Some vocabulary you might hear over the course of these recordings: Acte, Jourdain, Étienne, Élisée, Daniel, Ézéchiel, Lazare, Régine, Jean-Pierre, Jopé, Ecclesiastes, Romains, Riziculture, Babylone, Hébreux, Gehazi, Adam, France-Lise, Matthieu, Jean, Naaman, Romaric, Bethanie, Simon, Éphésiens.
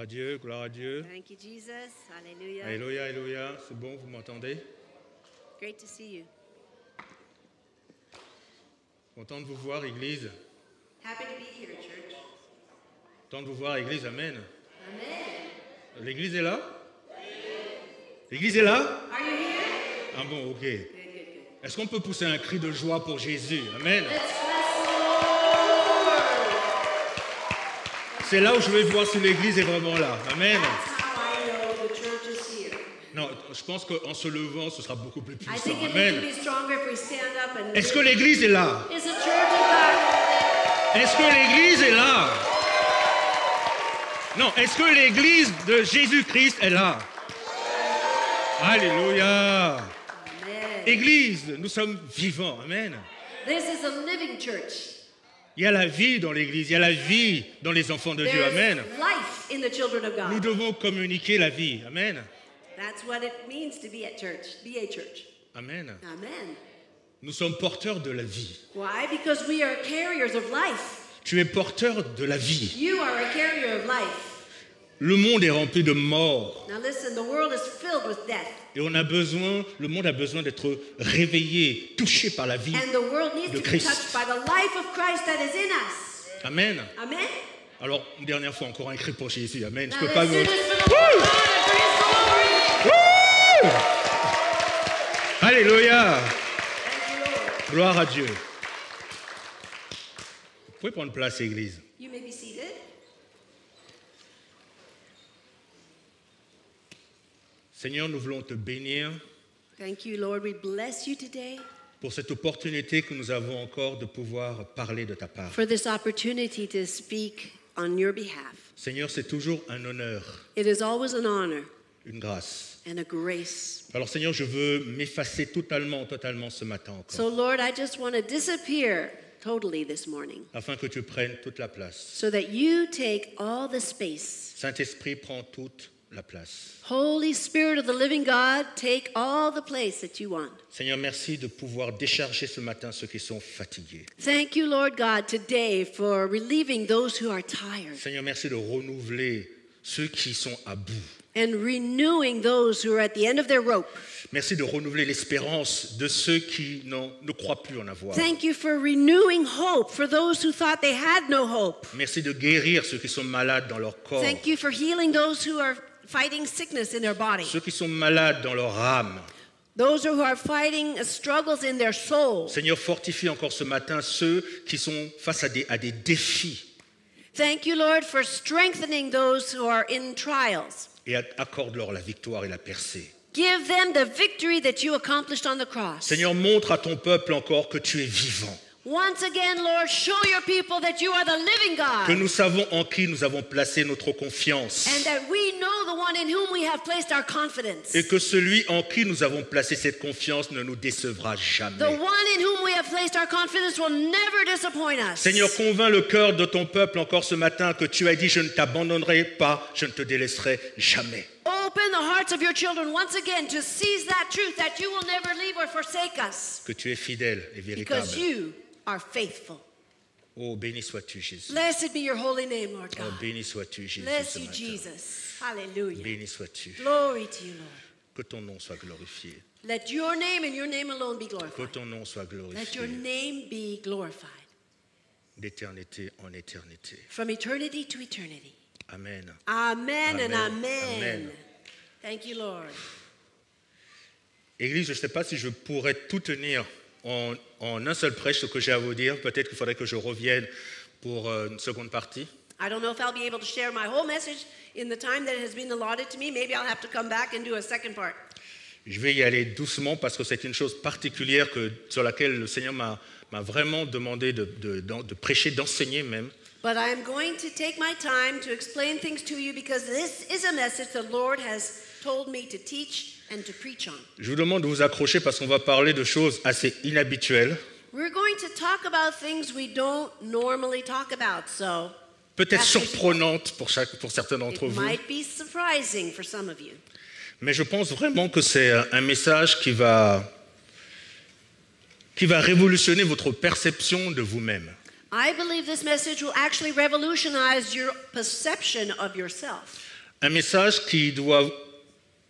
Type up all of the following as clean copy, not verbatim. à Dieu, gloire à Dieu. Thank you, Jesus. Alléluia. Alléluia, alléluia. C'est bon, vous m'entendez? Great to see you. Content de vous voir, Église. Happy to be here, church. Content de vous voir, Église. Amen. Amen. L'Église est là? L'Église est là? Are you here? Ah bon, ok. Est-ce qu'on peut pousser un cri de joie pour Jésus? Amen. C'est là où je vais voir si l'Église est vraiment là. Amen. Non, je pense qu'en se levant, ce sera beaucoup plus puissant. Amen. Est-ce que l'Église est là? Est-ce que l'Église est là? Non, est-ce que l'Église de Jésus-Christ est là? Alléluia. Église, nous sommes vivants. Amen. This is a living church. Il y a la vie dans l'Église, il y a la vie dans les enfants de Dieu. Amen. Nous devons communiquer la vie. Amen. That's what it means to be at church. Be a church. Amen. Amen. Nous sommes porteurs de la vie. Why? Because we are carriers of life. Tu es porteur de la vie. You are a carrier of life. Le monde est rempli de mort. Now listen, the world is filled with death. Et on a besoin, le monde a besoin d'être réveillé, touché par la vie de Christ. Amen. Amen. Alors, une dernière fois, encore un cri pour Jésus. Amen. Je ne peux pas vous... Alléluia. Gloire à Dieu. Vous pouvez prendre place, Église. You may be seated. Seigneur, nous voulons te bénir. Thank you, Lord. We bless you today. Pour cette opportunité que nous avons encore de pouvoir parler de ta part. For this opportunity to speak on your behalf. Seigneur, c'est toujours un honneur. It is always an honor. Une grâce. And a grace. Alors, Seigneur, je veux m'effacer totalement ce matin encore. So, Lord, I just want to disappear totally this morning. Afin que tu prennes toute la place. So that you take all the space. Saint-Esprit, prend toute la place. Holy Spirit of the living God, take all the place that you want. Seigneur, merci de pouvoir décharger ce matin ceux qui sont fatigués. Thank you, Lord God, today for relieving those who are tired. Seigneur, merci de renouveler ceux qui sont à bout. And renewing those who are at the end of their rope. Merci de renouveler l'espérance de ceux qui ne croient plus en avoir. Thank you for renewing hope for those who thought they had no hope. Merci de guérir ceux qui sont malades dans leur corps. Thank you for healing those who are fighting sickness in their body. Ceux qui sont malades dans leur âme. Those who are fighting struggles in their soul. Seigneur, fortifie encore ce matin ceux qui sont face à des défis. Thank you, Lord, for strengthening those who are in trials. Et accorde-leur la victoire et la percée. Give them the victory that you accomplished on the cross. Seigneur, montre à ton peuple encore que tu es vivant. Once again, Lord, show your people that you are the living God. Que nous savons en qui nous avons placé notre confiance. And that we know the one in whom we have placed our confidence. Et que celui en qui nous avons placé cette confiance ne nous décevra jamais. The one in whom we have placed our confidence will never disappoint us. Seigneur, convainc le cœur de ton peuple encore ce matin que tu as dit, je ne t'abandonnerai pas, je ne te délaisserai jamais. Open the hearts of your children once again to seize that truth that you will never leave or forsake us. Que tu es fidèle et véritable. Because you are faithful. Oh, béni sois-tu, Jésus. Blessed be your holy name, Lord God. Oh, béni sois-tu, Jésus. Bless you, Jesus. Hallelujah. Béni sois-tu. Glory to you, Lord. Que ton nom soit glorifié. Let your name and your name alone be glorified. Que ton nom soit glorifié. Let your name be glorified. D'éternité en éternité. From eternity to eternity. Amen. Amen, amen and amen. Amen. Thank you, Lord. Église, je ne sais pas si je pourrais tout tenir en un seul prêche ce que j'ai à vous dire. Peut-être qu'il faudrait que je revienne pour une seconde partie. I don't know if I'll be able to share my whole message in the time that has been allotted to me. Maybe I'll have to come back and do a second part. Je vais y aller doucement parce que c'est une chose particulière sur laquelle le Seigneur m'a vraiment demandé de prêcher, d'enseigner même. But I am going to take my time to explain things to you because this is a message the Lord has told me to teach and to preach on. Je vous demande de vous accrocher parce qu'on va parler de choses assez inhabituelles. We're going to talk about things we don't normally talk about, so. Peut-être surprenantes pour certains d'entre vous. It might be surprising for some of you. Mais je pense vraiment que c'est un message qui va révolutionner votre perception de vous-même. I believe this message will actually revolutionize your perception of yourself. Un message qui doit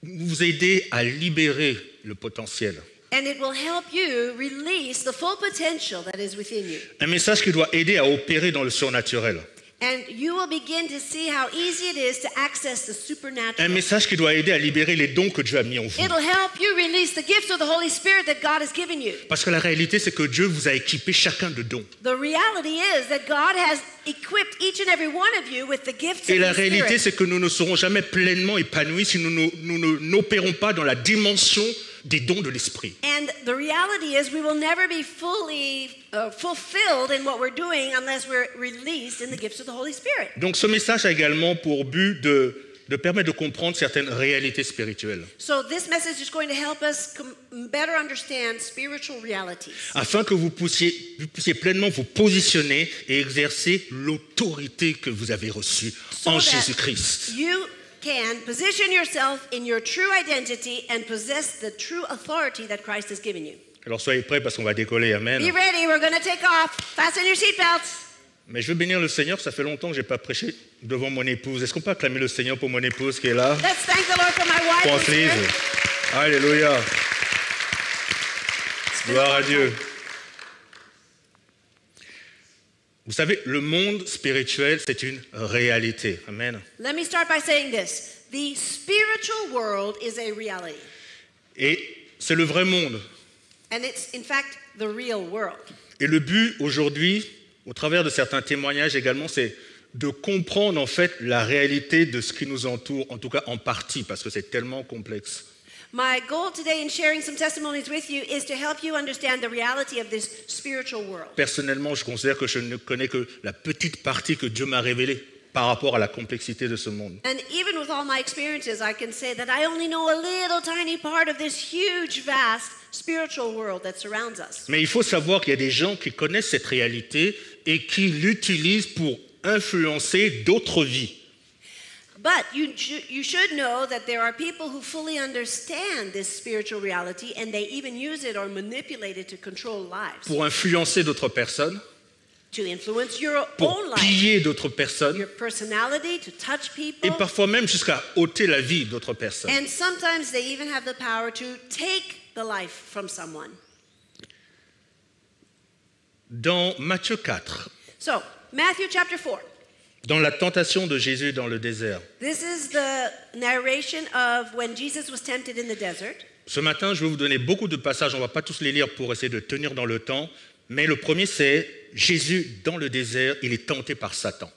vous aider à libérer le potentiel. And it will help you release the full potential that is within you. Un message qui doit aider à opérer dans le surnaturel. And you will begin to see how easy it is to access the supernatural. Un message qui doit aider à libérer les dons que Dieu a mis en vous. It'll help you release the gifts of the Holy Spirit that God has given you. Parce que la réalité c'est que Dieu vous a équipé chacun de dons. The reality is that God has equipped each and every one of you with the gifts of the Spirit. Et la réalité c'est que nous ne serons jamais pleinement épanouis si nous n'opérons pas dans la dimension des dons de l'esprit. And the reality is we will never be fully fulfilled in what we're doing unless we're released in the gifts of the Holy Spirit. Donc ce message a également pour but de permettre de comprendre certaines réalités spirituelles. So this message is going to help us better understand spiritual realities. Afin que vous puissiez pleinement vous positionner et exercer l'autorité que vous avez reçue en Jésus-Christ. Can position yourself in your true identity and possess the true authority that Christ has given you. Alors soyez prêts parce qu'on va décoller. Amen. Be ready, we're going to take off. Fasten your seatbelts. Mais je veux bénir le Seigneur, ça fait longtemps que j'ai pas prêché devant mon épouse. Est-ce qu'on peut acclamer le Seigneur pour mon épouse qui est là? Let's thank the Lord for my wife. France-Lise. Alléluia. Gloire à Dieu. Vous savez, le monde spirituel, c'est une réalité. Amen. Let me start by saying this. The spiritual world is a reality. Et c'est le vrai monde. And it's in fact the real world. Et le but aujourd'hui, au travers de certains témoignages également, c'est de comprendre en fait la réalité de ce qui nous entoure, en tout cas en partie, parce que c'est tellement complexe. My goal today in sharing some testimonies with you is to help you understand the reality of this spiritual world. Personnellement, je considère que je ne connais que la petite partie que Dieu m'a révélée par rapport à la complexité de ce monde. And even with all my experiences, I can say that I only know a little tiny part of this huge, vast spiritual world that surrounds us. Mais il faut savoir qu'il y a des gens qui connaissent cette réalité et qui l'utilisent pour influencer d'autres vies. But you should know that there are people who fully understand this spiritual reality and they even use it or manipulate it to control lives. Pour influencer d'autres personnes. To influence your own life. Pour piller d'autres personnes. Your personality, to touch people. Et parfois même jusqu'à ôter la vie d'autres personnes. And sometimes they even have the power to take the life from someone. Dans Matthieu 4. So, Matthew chapter 4. Dans la tentation de Jésus dans le désert. This is the narration of when Jesus was tempted in the desert. Ce matin, je vais vous donner beaucoup de passages, on ne va pas tous les lire pour essayer de tenir dans le temps, mais le premier c'est Jésus dans le désert, il est tenté par Satan.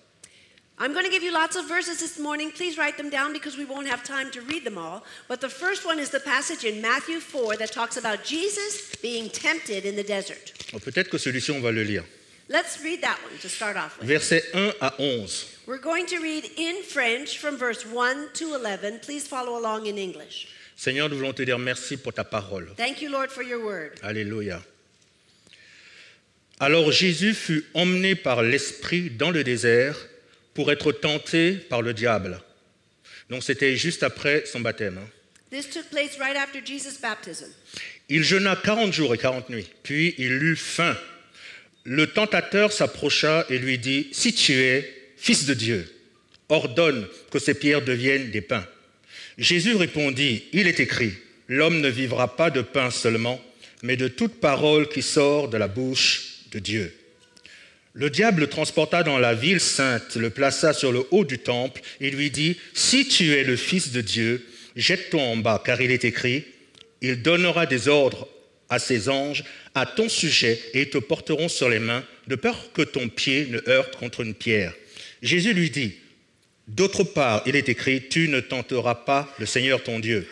I'm going to give you lots of verses this morning. Please write them down because we won't have time to read them all. But the first one is the passage in Matthew 4 that talks about Jesus being tempted in the desert. Oh, peut-être que celui-ci on va le lire. Let's read that one to start off with. Versets 1 à 11. We're going to read in French from verse 1 to 11. Please follow along in English. Seigneur, nous voulons te dire merci pour ta parole. Thank you, Lord, for your word. Alléluia. Alors Jésus fut emmené par l'Esprit dans le désert pour être tenté par le diable. Donc c'était juste après son baptême. This took place right after Jesus' baptism. Il jeûna 40 jours et 40 nuits, puis il eut faim. Le tentateur s'approcha et lui dit, « Si tu es fils de Dieu, ordonne que ces pierres deviennent des pains. » Jésus répondit, « Il est écrit, l'homme ne vivra pas de pain seulement, mais de toute parole qui sort de la bouche de Dieu. » Le diable le transporta dans la ville sainte, le plaça sur le haut du temple et lui dit, « Si tu es le fils de Dieu, jette-toi en bas, car il est écrit, il donnera des ordres à ses anges, à ton sujet, et ils te porteront sur les mains, de peur que ton pied ne heurte contre une pierre. » Jésus lui dit, « D'autre part, il est écrit, tu ne tenteras pas le Seigneur ton Dieu. »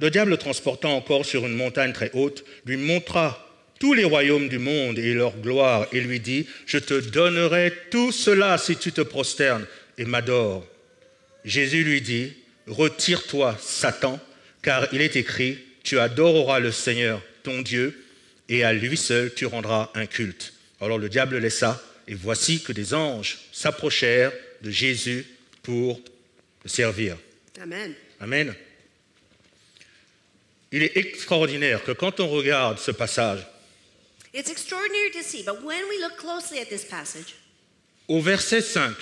Le diable, le transportant encore sur une montagne très haute, lui montra tous les royaumes du monde et leur gloire, et lui dit, « Je te donnerai tout cela si tu te prosternes et m'adores. » Jésus lui dit, « Retire-toi, Satan, car il est écrit, tu adoreras le Seigneur ton Dieu, et à lui seul tu rendras un culte. » Alors le diable laissa, et voici que des anges s'approchèrent de Jésus pour le servir. Amen. Amen. Il est extraordinaire que quand on regarde ce passage, it's extraordinary to see, but when we look closely at this passage, au verset 5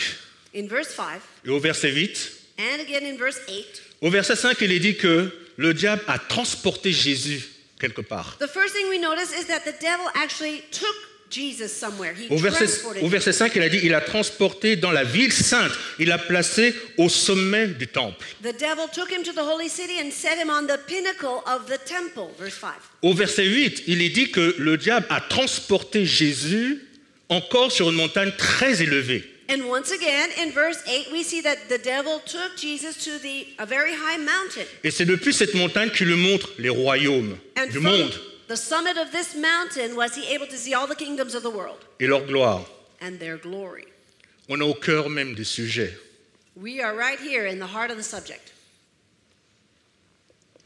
et au verset 8, And again in verse 8, au verset 5, il est dit que le diable a transporté Jésus quelque part. The first thing we notice is that the devil actually took Jesus somewhere. He transported. Au verset 5, il a dit, il a transporté dans la ville sainte. Il l'a placé au sommet du temple. The devil took him to the holy city and set him on the pinnacle of the temple. Verse 5. Au verset 8, il est dit que le diable a transporté Jésus encore sur une montagne très élevée. And once again, in verse 8, we see that the devil took Jesus to a very high mountain. Et c'est depuis cette montagne qu'il montre les royaumes du monde. The summit of this mountain was he able to see all the kingdoms of the world. Et leur gloire. And their glory. On est au cœur même du sujet. We are right here in the heart of the subject.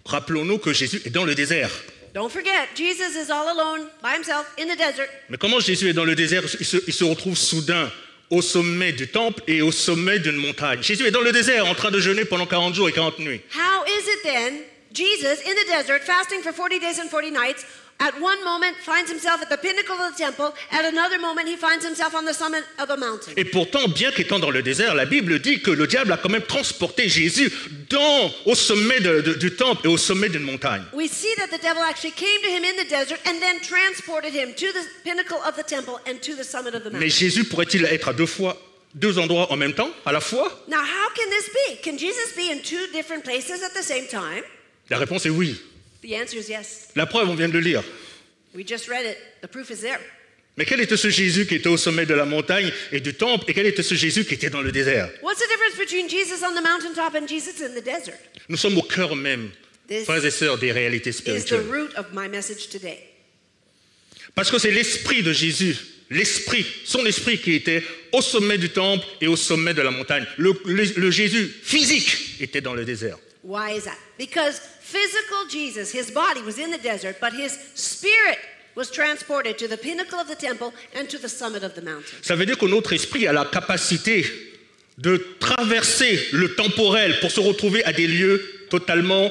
Rappelons-nous que Jésus est dans le désert. Don't forget, Jesus is all alone by himself in the desert. Mais comment Jésus est dans le désert? Il se retrouve soudain au sommet du temple et au sommet d'une montagne. Jésus est dans le désert en train de jeûner pendant 40 jours et 40 nuits. How is it then? Jesus, in the desert, fasting for 40 days and 40 nights, at one moment finds himself at the pinnacle of the temple, at another moment he finds himself on the summit of a mountain. Et pourtant, bien qu'étant dans le désert, la Bible dit que le diable a quand même transporté Jésus au sommet du temple et au sommet d'une montagne. We see that the devil actually came to him in the desert and then transported him to the pinnacle of the temple and to the summit of the mountain. Mais Jésus pourrait-il être à deux endroits en même temps, à la fois? Now, how can this be? Can Jesus be in two different places at the same time? La réponse est oui. The answer is yes. La preuve, on vient de le lire. We just read it. The proof is there. Mais quel était ce Jésus qui était au sommet de la montagne et du temple, et quel était ce Jésus qui était dans le désert? What's the difference between Jesus on the mountaintop and Jesus in the desert? Nous sommes au cœur même, frères et sœurs, des réalités spirituelles. This is the root of my message today. Parce que c'est l'esprit de Jésus, son esprit qui était au sommet du temple et au sommet de la montagne. Le Jésus physique était dans le désert. Why is that? Because physical Jesus, his body was in the desert, but his spirit was transported to the pinnacle of the temple and to the summit of the mountain. Ça veut dire que notre esprit a la capacité de traverser le temporel pour se retrouver à des lieux totalement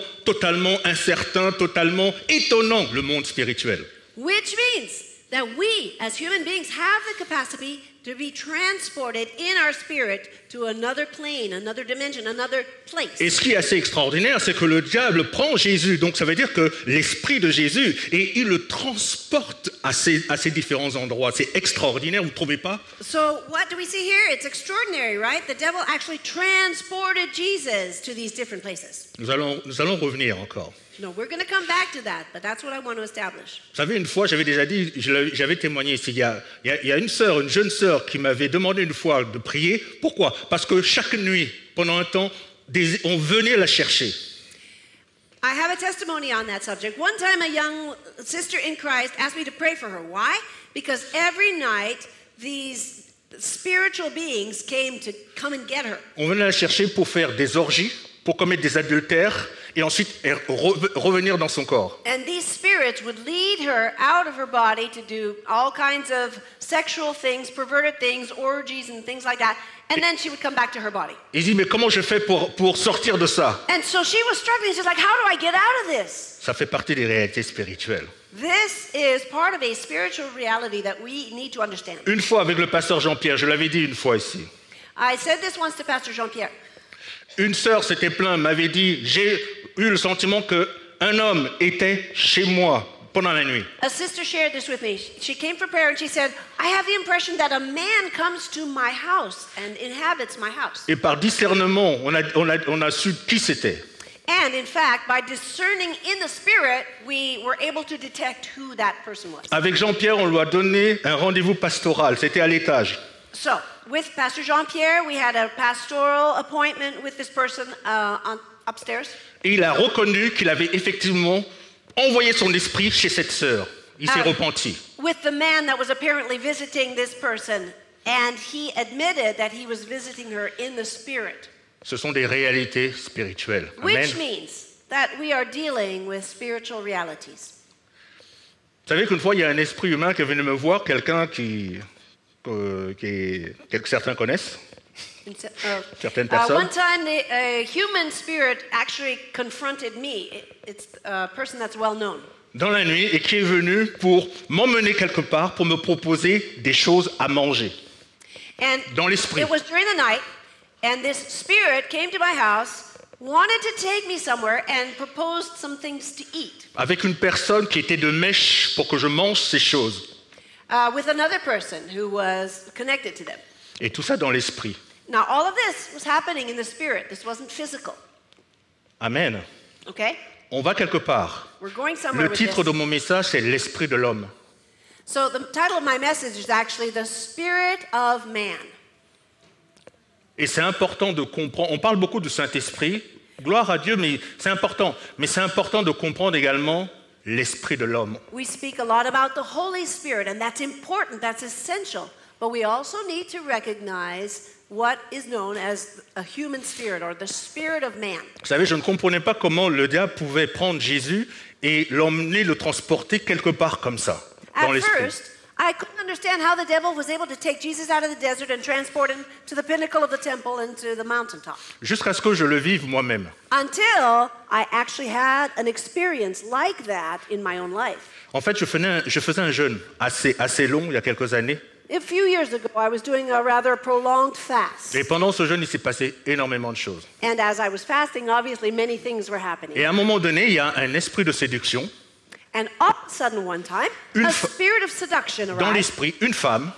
incertains, totalement étonnants, le monde spirituel. Which means that we, as human beings, have the capacity to be transported in our spirit to another plane, another dimension, another place. Et ce qui est assez extraordinaire, c'est que le diable prend Jésus, donc ça veut dire que l'esprit de Jésus, et il le transporte à ces différents endroits. C'est extraordinaire, vous ne trouvez pas? So what do we see here? It's extraordinary, right? The devil actually transported Jesus to these different places. Nous allons revenir encore. No, we're going to come back to that, but that's what I want to establish. Vous savez, une fois, j'avais déjà dit, j'avais témoigné ici, il y a une sœur, une jeune sœur qui m'avait demandé une fois de prier. Pourquoi? Parce que chaque nuit, pendant un temps, on venait la chercher. I have a testimony on that subject. One time a young sister in Christ asked me to pray for her. Why? Because every night these spiritual beings came to come and get her. On venait la chercher pour faire des orgies, pour commettre des adultères et ensuite revenir dans son corps. And these spirits would lead her out of her body to do all kinds of sexual things, perverted things, orgies and things like that, and then she would come back to her body. Il dit mais comment je fais pour sortir de ça? And so she was struggling, she's like, how do I get out of this? Ça fait partie des réalités spirituelles. This is part of a spiritual reality that we need to understand. Une fois avec le pasteur Jean-Pierre, je l'avais dit une fois ici. I said this once to Pastor Jean-Pierre. Une sœur s'était plainte, m'avait dit, j'ai eu le sentiment qu'un homme était chez moi pendant la nuit. A sister shared this with me. She came for prayer and she said, I have the impression that a man comes to my house and inhabits my house. Et par discernement, on a su qui c'était. And in fact, by discerning in the spirit, we were able to detect who that person was. Avec Jean-Pierre, on lui a donné un rendez-vous pastoral. C'était à l'étage. So, with Pastor Jean-Pierre, we had a pastoral appointment with this person upstairs. Et il a reconnu qu'il avait effectivement envoyé son esprit chez cette sœur. Il s'est repenti. With the man that was apparently visiting this person, and he admitted that he was visiting her in the spirit. Ce sont des réalités spirituelles. Amen. Which means that we are dealing with spiritual realities. Vous savez qu'une fois, il y a un esprit humain qui est venu me voir, quelqu'un que certains connaissent, certaines personnes. One time, the human spirit actually confronted me. It's a person that's well known. Dans la nuit, et qui est venu pour m'emmener quelque part, pour me proposer des choses à manger. Dans l'esprit. It was during the night, And this spirit came to my house, wanted to take me somewhere and proposed some things to eat. Avec une personne qui était de mèche pour que je mange ces choses. With another person who was connected to them. Et tout ça dans l'esprit. Now all of this was happening in the spirit. This wasn't physical. Amen. Okay? On va quelque part. Le titre de mon message, c'est l'esprit de l'homme. So the title of my message is actually The Spirit of Man. Et c'est important de comprendre. On parle beaucoup du Saint-Esprit. Gloire à Dieu, mais c'est important. Mais c'est important de comprendre également l'esprit de l'homme. We speak a lot about the Holy Spirit, and that's important. That's essential. But we also need to recognize what is known as a human spirit or the spirit of man. Vous savez, je ne comprenais pas comment le diable pouvait prendre Jésus et l'emmener, le transporter quelque part comme ça dans l'esprit. At first, I couldn't understand how the devil was able to take Jesus out of the desert and transport him to the pinnacle of the temple and to the mountaintop. Jusqu'à ce que je le vive moi-même. Until I actually had an experience like that in my own life. En fait, je faisais un jeûne assez long il y a quelques années. A few years ago, I was doing a rather prolonged fast. Et pendant ce jeûne, il s'est passé énormément de choses. And as I was fasting, obviously many things were happening. Et à un moment donné, il y a un esprit de séduction. And all of a sudden, one time, a spirit of seduction arrived. Dans l'esprit, une femme.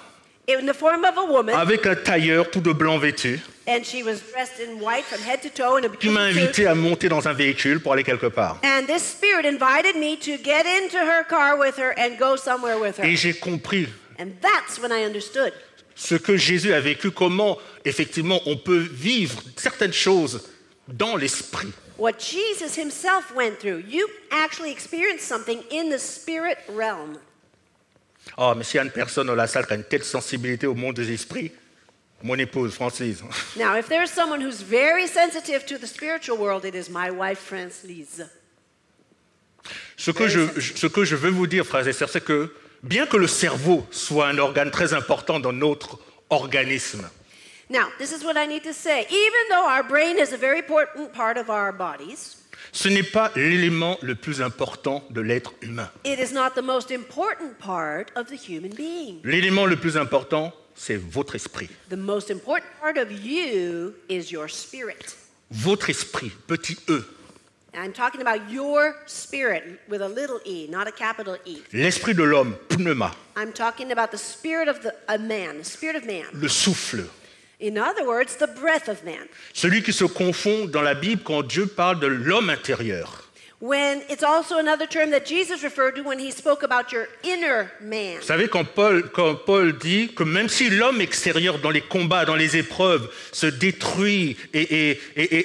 In the form of a woman. Avec un tailleur tout de blanc vêtu. And she was dressed in white from head to toe in a beautiful suit. Qui m'a invité à monter dans un véhicule pour aller quelque part. And this spirit invited me to get into her car with her and go somewhere with her. Et j'ai compris. And that's when I understood. Ce que Jésus a vécu, comment effectivement on peut vivre certaines choses dans l'esprit. What Jesus himself went through, you actually experienced something in the spirit realm. Oh, mais s'il y a une personne dans la salle qui a une telle sensibilité au monde des esprits, mon épouse, France-Lise. Now, if there is someone who's very sensitive to the spiritual world, it is my wife, France-Lise. Ce que je veux vous dire, frères et sœurs, c'est que bien que le cerveau soit un organe très important dans notre organisme. Now, this is what I need to say. Even though our brain is a very important part of our bodies, ce n'est pas l'élément le plus important de l'être humain. It is not the most important part of the human being. L'élément le plus important, c'est votre esprit. The most important part of you is your spirit. Votre esprit, petit e. I'm talking about your spirit with a little e, not a capital E. L'esprit de l'homme, pneuma. I'm talking about the spirit of a man, the spirit of man. Le souffle. In other words, the breath of man. Celui qui se confond dans la Bible quand Dieu parle de l'homme intérieur. When it's also another term that Jesus referred to when he spoke about your inner man. Vous savez quand Paul dit que même si l'homme extérieur dans les combats, dans les épreuves se détruit et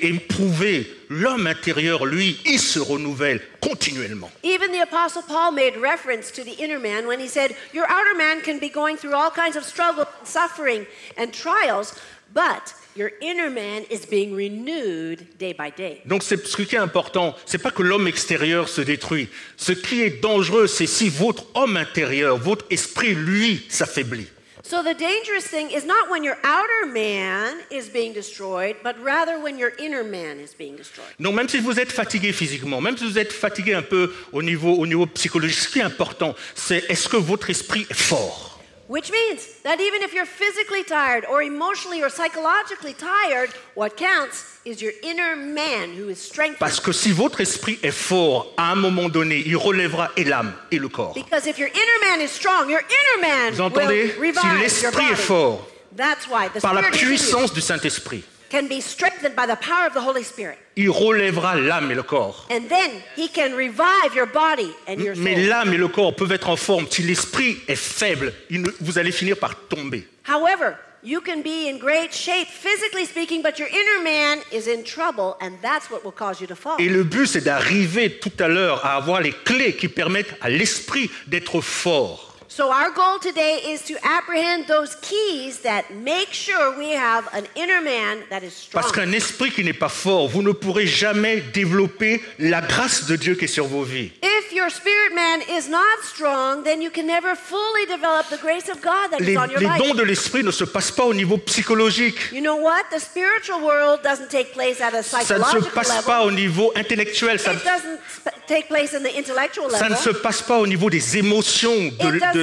éprouvé, l'homme intérieur lui, il se renouvelle continuellement. Even the apostle Paul made reference to the inner man when he said your outer man can be going through all kinds of struggle, suffering and trials, but your inner man is being renewed day by day. Donc c'est ce qui est important, c'est pas que l'homme extérieur se détruit. Ce qui est dangereux, c'est si votre homme intérieur, votre esprit, lui, s'affaiblit. So the dangerous thing is not when your outer man is being destroyed, but rather when your inner man is being destroyed. Donc même si vous êtes fatigué physiquement, même si vous êtes fatigué un peu au niveau psychologique, ce qui est important, c'est est-ce que votre esprit est fort? Which means that even if you're physically tired or emotionally or psychologically tired, what counts is your inner man who is strengthened. Parce que si votre esprit est fort, à un moment donné, il relèvera et l'âme et le corps. Because if your inner man is strong, your inner man will revive your body. Vous entendez? Si l'esprit est fort, that's why the par la puissance du Saint-Esprit, can be strengthened by the power of the Holy Spirit. Il relèvera l'âme et le corps. And then he can revive your body and your soul. Mais l'âme et le corps peuvent être en forme. Si l'esprit est faible, vous allez finir par tomber. However, you can be in great shape physically speaking, but your inner man is in trouble, and that's what will cause you to fall. Et le but, c'est d'arriver tout à l'heure à avoir les clés qui permettent à l'esprit d'être fort. So our goal today is to apprehend those keys that make sure we have an inner man that is strong. Parce qu'un esprit qui n'est pas fort, vous ne pourrez jamais développer la grâce de Dieu qui est sur vos vies. If your spirit man is not strong, then you can never fully develop the grace of God that is on your life. Les dons de l'esprit ne se passent pas au niveau psychologique. You know what? The spiritual world doesn't take place at a psychological level. Ça ne se passe pas au niveau intellectuel. It doesn't take place in the intellectual level. Ça ne se passe pas au niveau des émotions,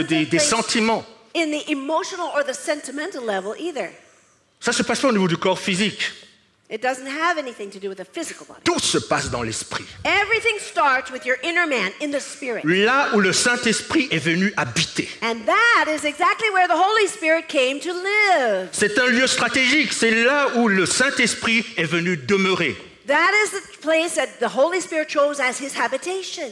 des sentiments. In the emotional or the sentimental level either. Ça ne se passe pas au niveau du corps physique. It doesn't have anything to do with the physical body. Tout se passe dans l'esprit. Everything starts with your inner man in the spirit. Là où le Saint-Esprit est venu habiter. And that is exactly where the Holy Spirit came to live. C'est un lieu stratégique, c'est là où le Saint-Esprit est venu demeurer. That is the place that the Holy Spirit chose as his habitation.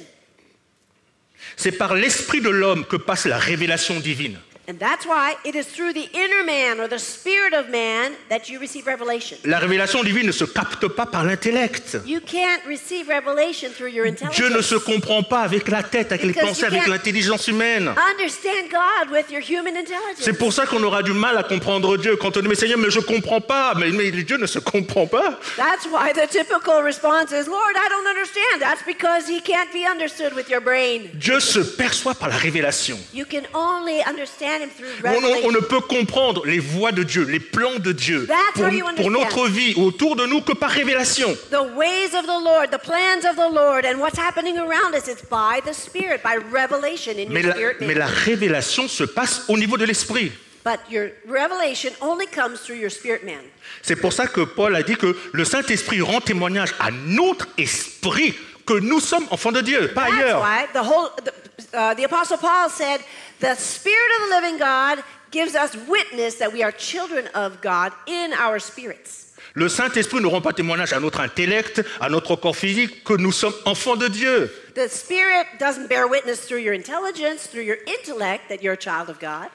C'est par l'esprit de l'homme que passe la révélation divine. And that's why it is through the inner man or the spirit of man that you receive revelation. La révélation divine ne se capte pas par l'intellect. You can't receive revelation through your intelligence. Dieu ne se comprend pas avec la tête, avec les pensées, avec l'intelligence humaine. Understand God with your human intelligence. C'est pour ça qu'on aura du mal à comprendre Dieu quand on dit mais Seigneur mais je comprends pas, mais Dieu ne se comprend pas. That's why the typical response is Lord I don't understand. That's because he can't be understood with your brain. Dieu se perçoit par la révélation. You can only understand. On ne peut comprendre les voies de Dieu, les plans de Dieu pour notre vie autour de nous que par révélation. Mais la révélation se passe au niveau de l'esprit. C'est pour ça que Paul a dit que le Saint-Esprit rend témoignage à notre esprit que nous sommes enfants de Dieu, pas ailleurs. The Apostle Paul said, the Spirit of the living God gives us witness that we are children of God in our spirits. Le Saint-Esprit ne rend pas témoignage à notre intellect, à notre corps physique, que nous sommes enfants de Dieu. The Spirit doesn't bear witness through your intelligence, through your intellect, that you're a child of God.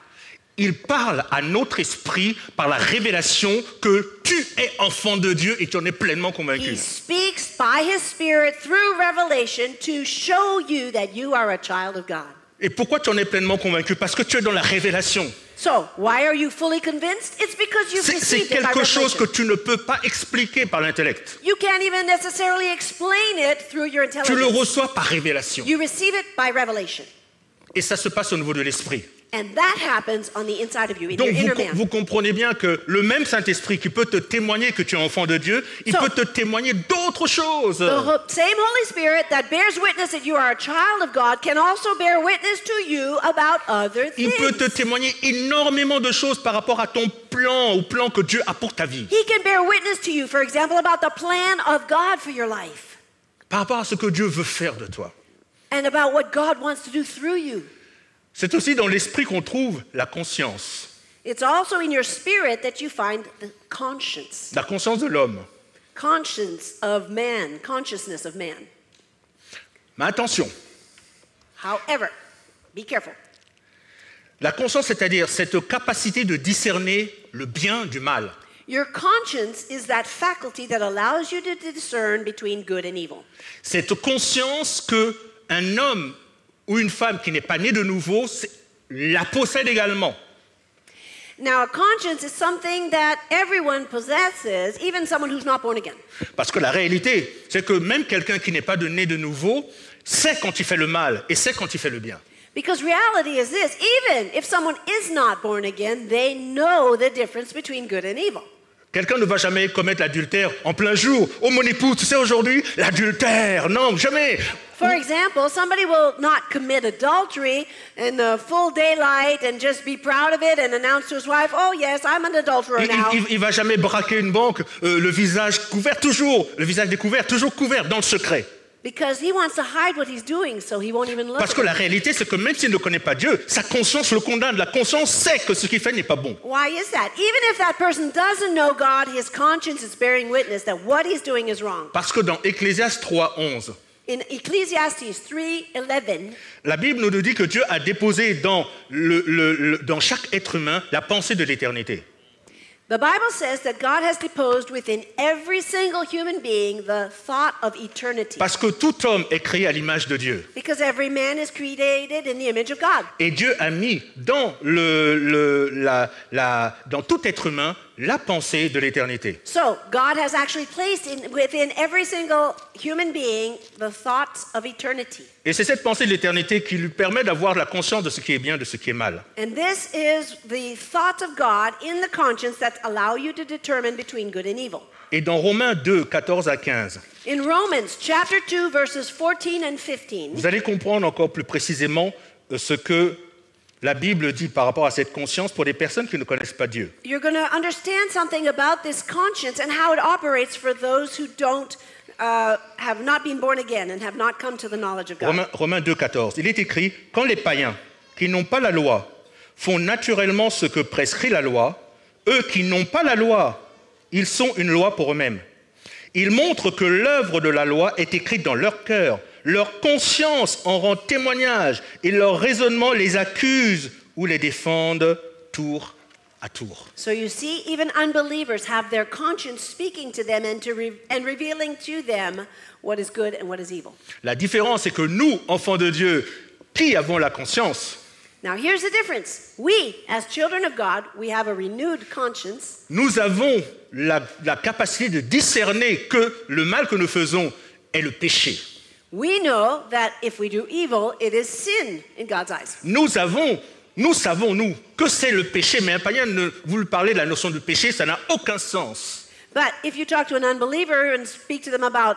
Il parle à notre esprit par la révélation que tu es enfant de Dieu et tu en es pleinement convaincu. He speaks by his spirit through revelation to show you that you are a child of God. Et pourquoi tu en es pleinement convaincu? Parce que tu es dans la révélation. So, why are you fully convinced? It's because you've received it by revelation. C'est quelque chose que tu ne peux pas expliquer par l'intellect. You can't even necessarily explain it through your intelligence. Tu le reçois par révélation. You receive it by revelation. Et ça se passe au niveau de l'esprit. And that happens on the inside of you, in your inner man. Donc vous comprenez bien que le même Saint-Esprit qui peut te témoigner que tu es enfant de Dieu, il peut te témoigner d'autres choses. The same Holy Spirit that bears witness that you are a child of God can also bear witness to you about other things. Il peut te témoigner énormément de choses par rapport à ton plan, au plan que Dieu a pour ta vie. He can bear witness to you, for example, about the plan of God for your life. Par rapport à ce que Dieu veut faire de toi. And about what God wants to do through you. C'est aussi dans l'esprit qu'on trouve la conscience. It's also in your spirit that you find the conscience. La conscience de l'homme. Conscience of man, consciousness of man. Mais attention. However, be careful. La conscience, c'est-à-dire cette capacité de discerner le bien du mal. Your conscience is that faculty that allows you to discern between good and evil. Cette conscience que un homme ou une femme qui n'est pas née de nouveau la possède également. Now, a conscience is something that everyone possesses, even someone who's not born again. Parce que la réalité, c'est que même quelqu'un qui n'est pas né de nouveau sait quand il fait le mal et sait quand il fait le bien. Because reality is this, even if someone is not born again, they know the difference between good and evil. Quelqu'un ne va jamais commettre l'adultère en plein jour. Oh mon épouse, tu sais aujourd'hui, l'adultère, non, jamais. For example, somebody will not commit adultery in the full daylight and just be proud of it and announce to his wife, oh yes, I'm an adulterer now. Il va jamais braquer une banque, le visage découvert, toujours couvert, dans le secret. Because he wants to hide what he's doing, so he won't even look. Parce que la réalité, c'est que même s'il ne connaît pas Dieu, sa conscience le condamne. La conscience sait que ce qu'il fait n'est pas bon. Why is that? Even if that person doesn't know God, his conscience is bearing witness that what he's doing is wrong. Parce que dans Ecclésiastes 3:11, in Ecclesiastes 3:11, la Bible nous dit que Dieu a déposé dans dans chaque être humain la pensée de l'éternité. The Bible says that God has deposed within every single human being the thought of eternity. Parce que tout homme est créé à l'image de Dieu. Because every man is created in the image of God. Et Dieu a mis dans dans tout être humain la pensée de l'éternité. So God has actually placed within every single human being the thoughts of eternity. Et c'est cette pensée de l'éternité qui lui permet d'avoir la conscience de ce qui est bien, de ce qui est mal. And this is the thought of God in the conscience that allow you to determine between good and evil. Et dans Romains 2:14 à 15. In Romans chapter 2 verses 14 and 15. Vous allez comprendre encore plus précisément ce que La Bible dit par rapport à cette conscience pour les personnes qui ne connaissent pas Dieu. You're going to understand something about this conscience and how it operates for those who don't have not been born again and have not come to the knowledge of God. Romains 2:14. Il est écrit quand les païens qui n'ont pas la loi font naturellement ce que prescrit la loi, eux qui n'ont pas la loi, ils sont une loi pour eux-mêmes. Ils montrent que l'œuvre de la loi est écrite dans leur cœur. Leur conscience en rend témoignage et leur raisonnement les accuse ou les défendent tour à tour. So you see, even unbelievers have their conscience speaking to them and revealing to them what is good and what is evil. La différence est que nous, enfants de Dieu, qui avons la conscience. Now here's the difference. We, as children of God, we have a renewed conscience. Nous avons la capacité de discerner que le mal que nous faisons est le péché. We know that if we do evil, it is sin in God's eyes. Nous savons que c'est le péché, mais un païen ne vous parler de la notion de péché, ça n'a aucun sens. But if you talk to an unbeliever and speak to them about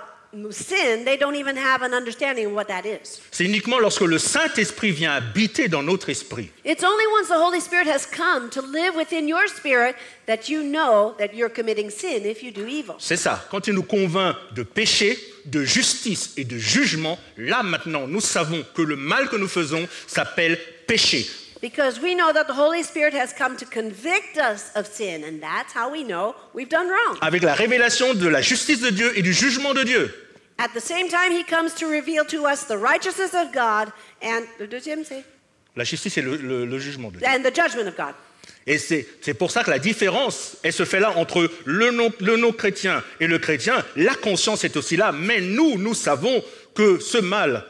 sin, they don't even have an understanding of what that is. C'est uniquement lorsque le Saint-Esprit vient habiter dans notre esprit. It's only once the Holy Spirit has come to live within your spirit that you know that you're committing sin if you do evil. C'est ça, quand il nous convainc de péché, de justice et de jugement, là maintenant nous savons que le mal que nous faisons s'appelle péché. Because we know that the Holy Spirit has come to convict us of sin, and that's how we know we've done wrong. Avec la révélation de la justice de Dieu et du jugement de Dieu. At the same time, he comes to reveal to us the righteousness of God and the judgment of God. And the judgment of God. Et c'est pour ça que la différence, elle se fait là entre le non-chrétien et le chrétien. La conscience est aussi là, mais nous savons que ce mal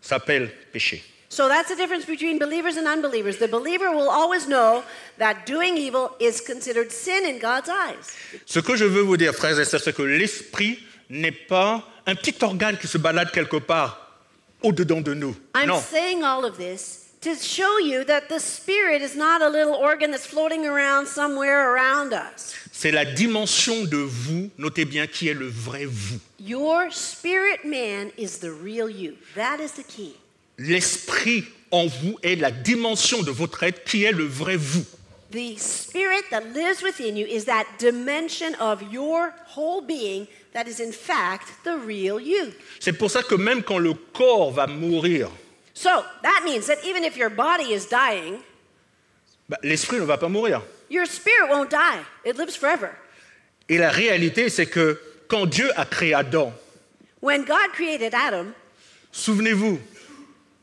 s'appelle péché. So that's the difference between believers and unbelievers. The believer will always know that doing evil is considered sin in God's eyes. Ce que je veux vous dire, frères et sœurs, c'est que l'esprit n'est pas un petit organe qui se balade quelque part au-dedans de nous. I'm saying all of this to show you that the spirit is not a little organ that's floating around somewhere around us. C'est la dimension de vous, notez bien, qui est le vrai vous. Your spirit man is the real you. That is the key. L'esprit en vous est la dimension de votre être qui est le vrai vous. The spirit that lives within you is that dimension of your whole being that is in fact the real you. C'est pour ça que même quand le corps va mourir. So that means that even if your body is dying, l'esprit ne va pas mourir. Your spirit won't die. It lives forever. Et la réalité c'est que quand Dieu a créé Adam, when God created Adam, souvenez-vous.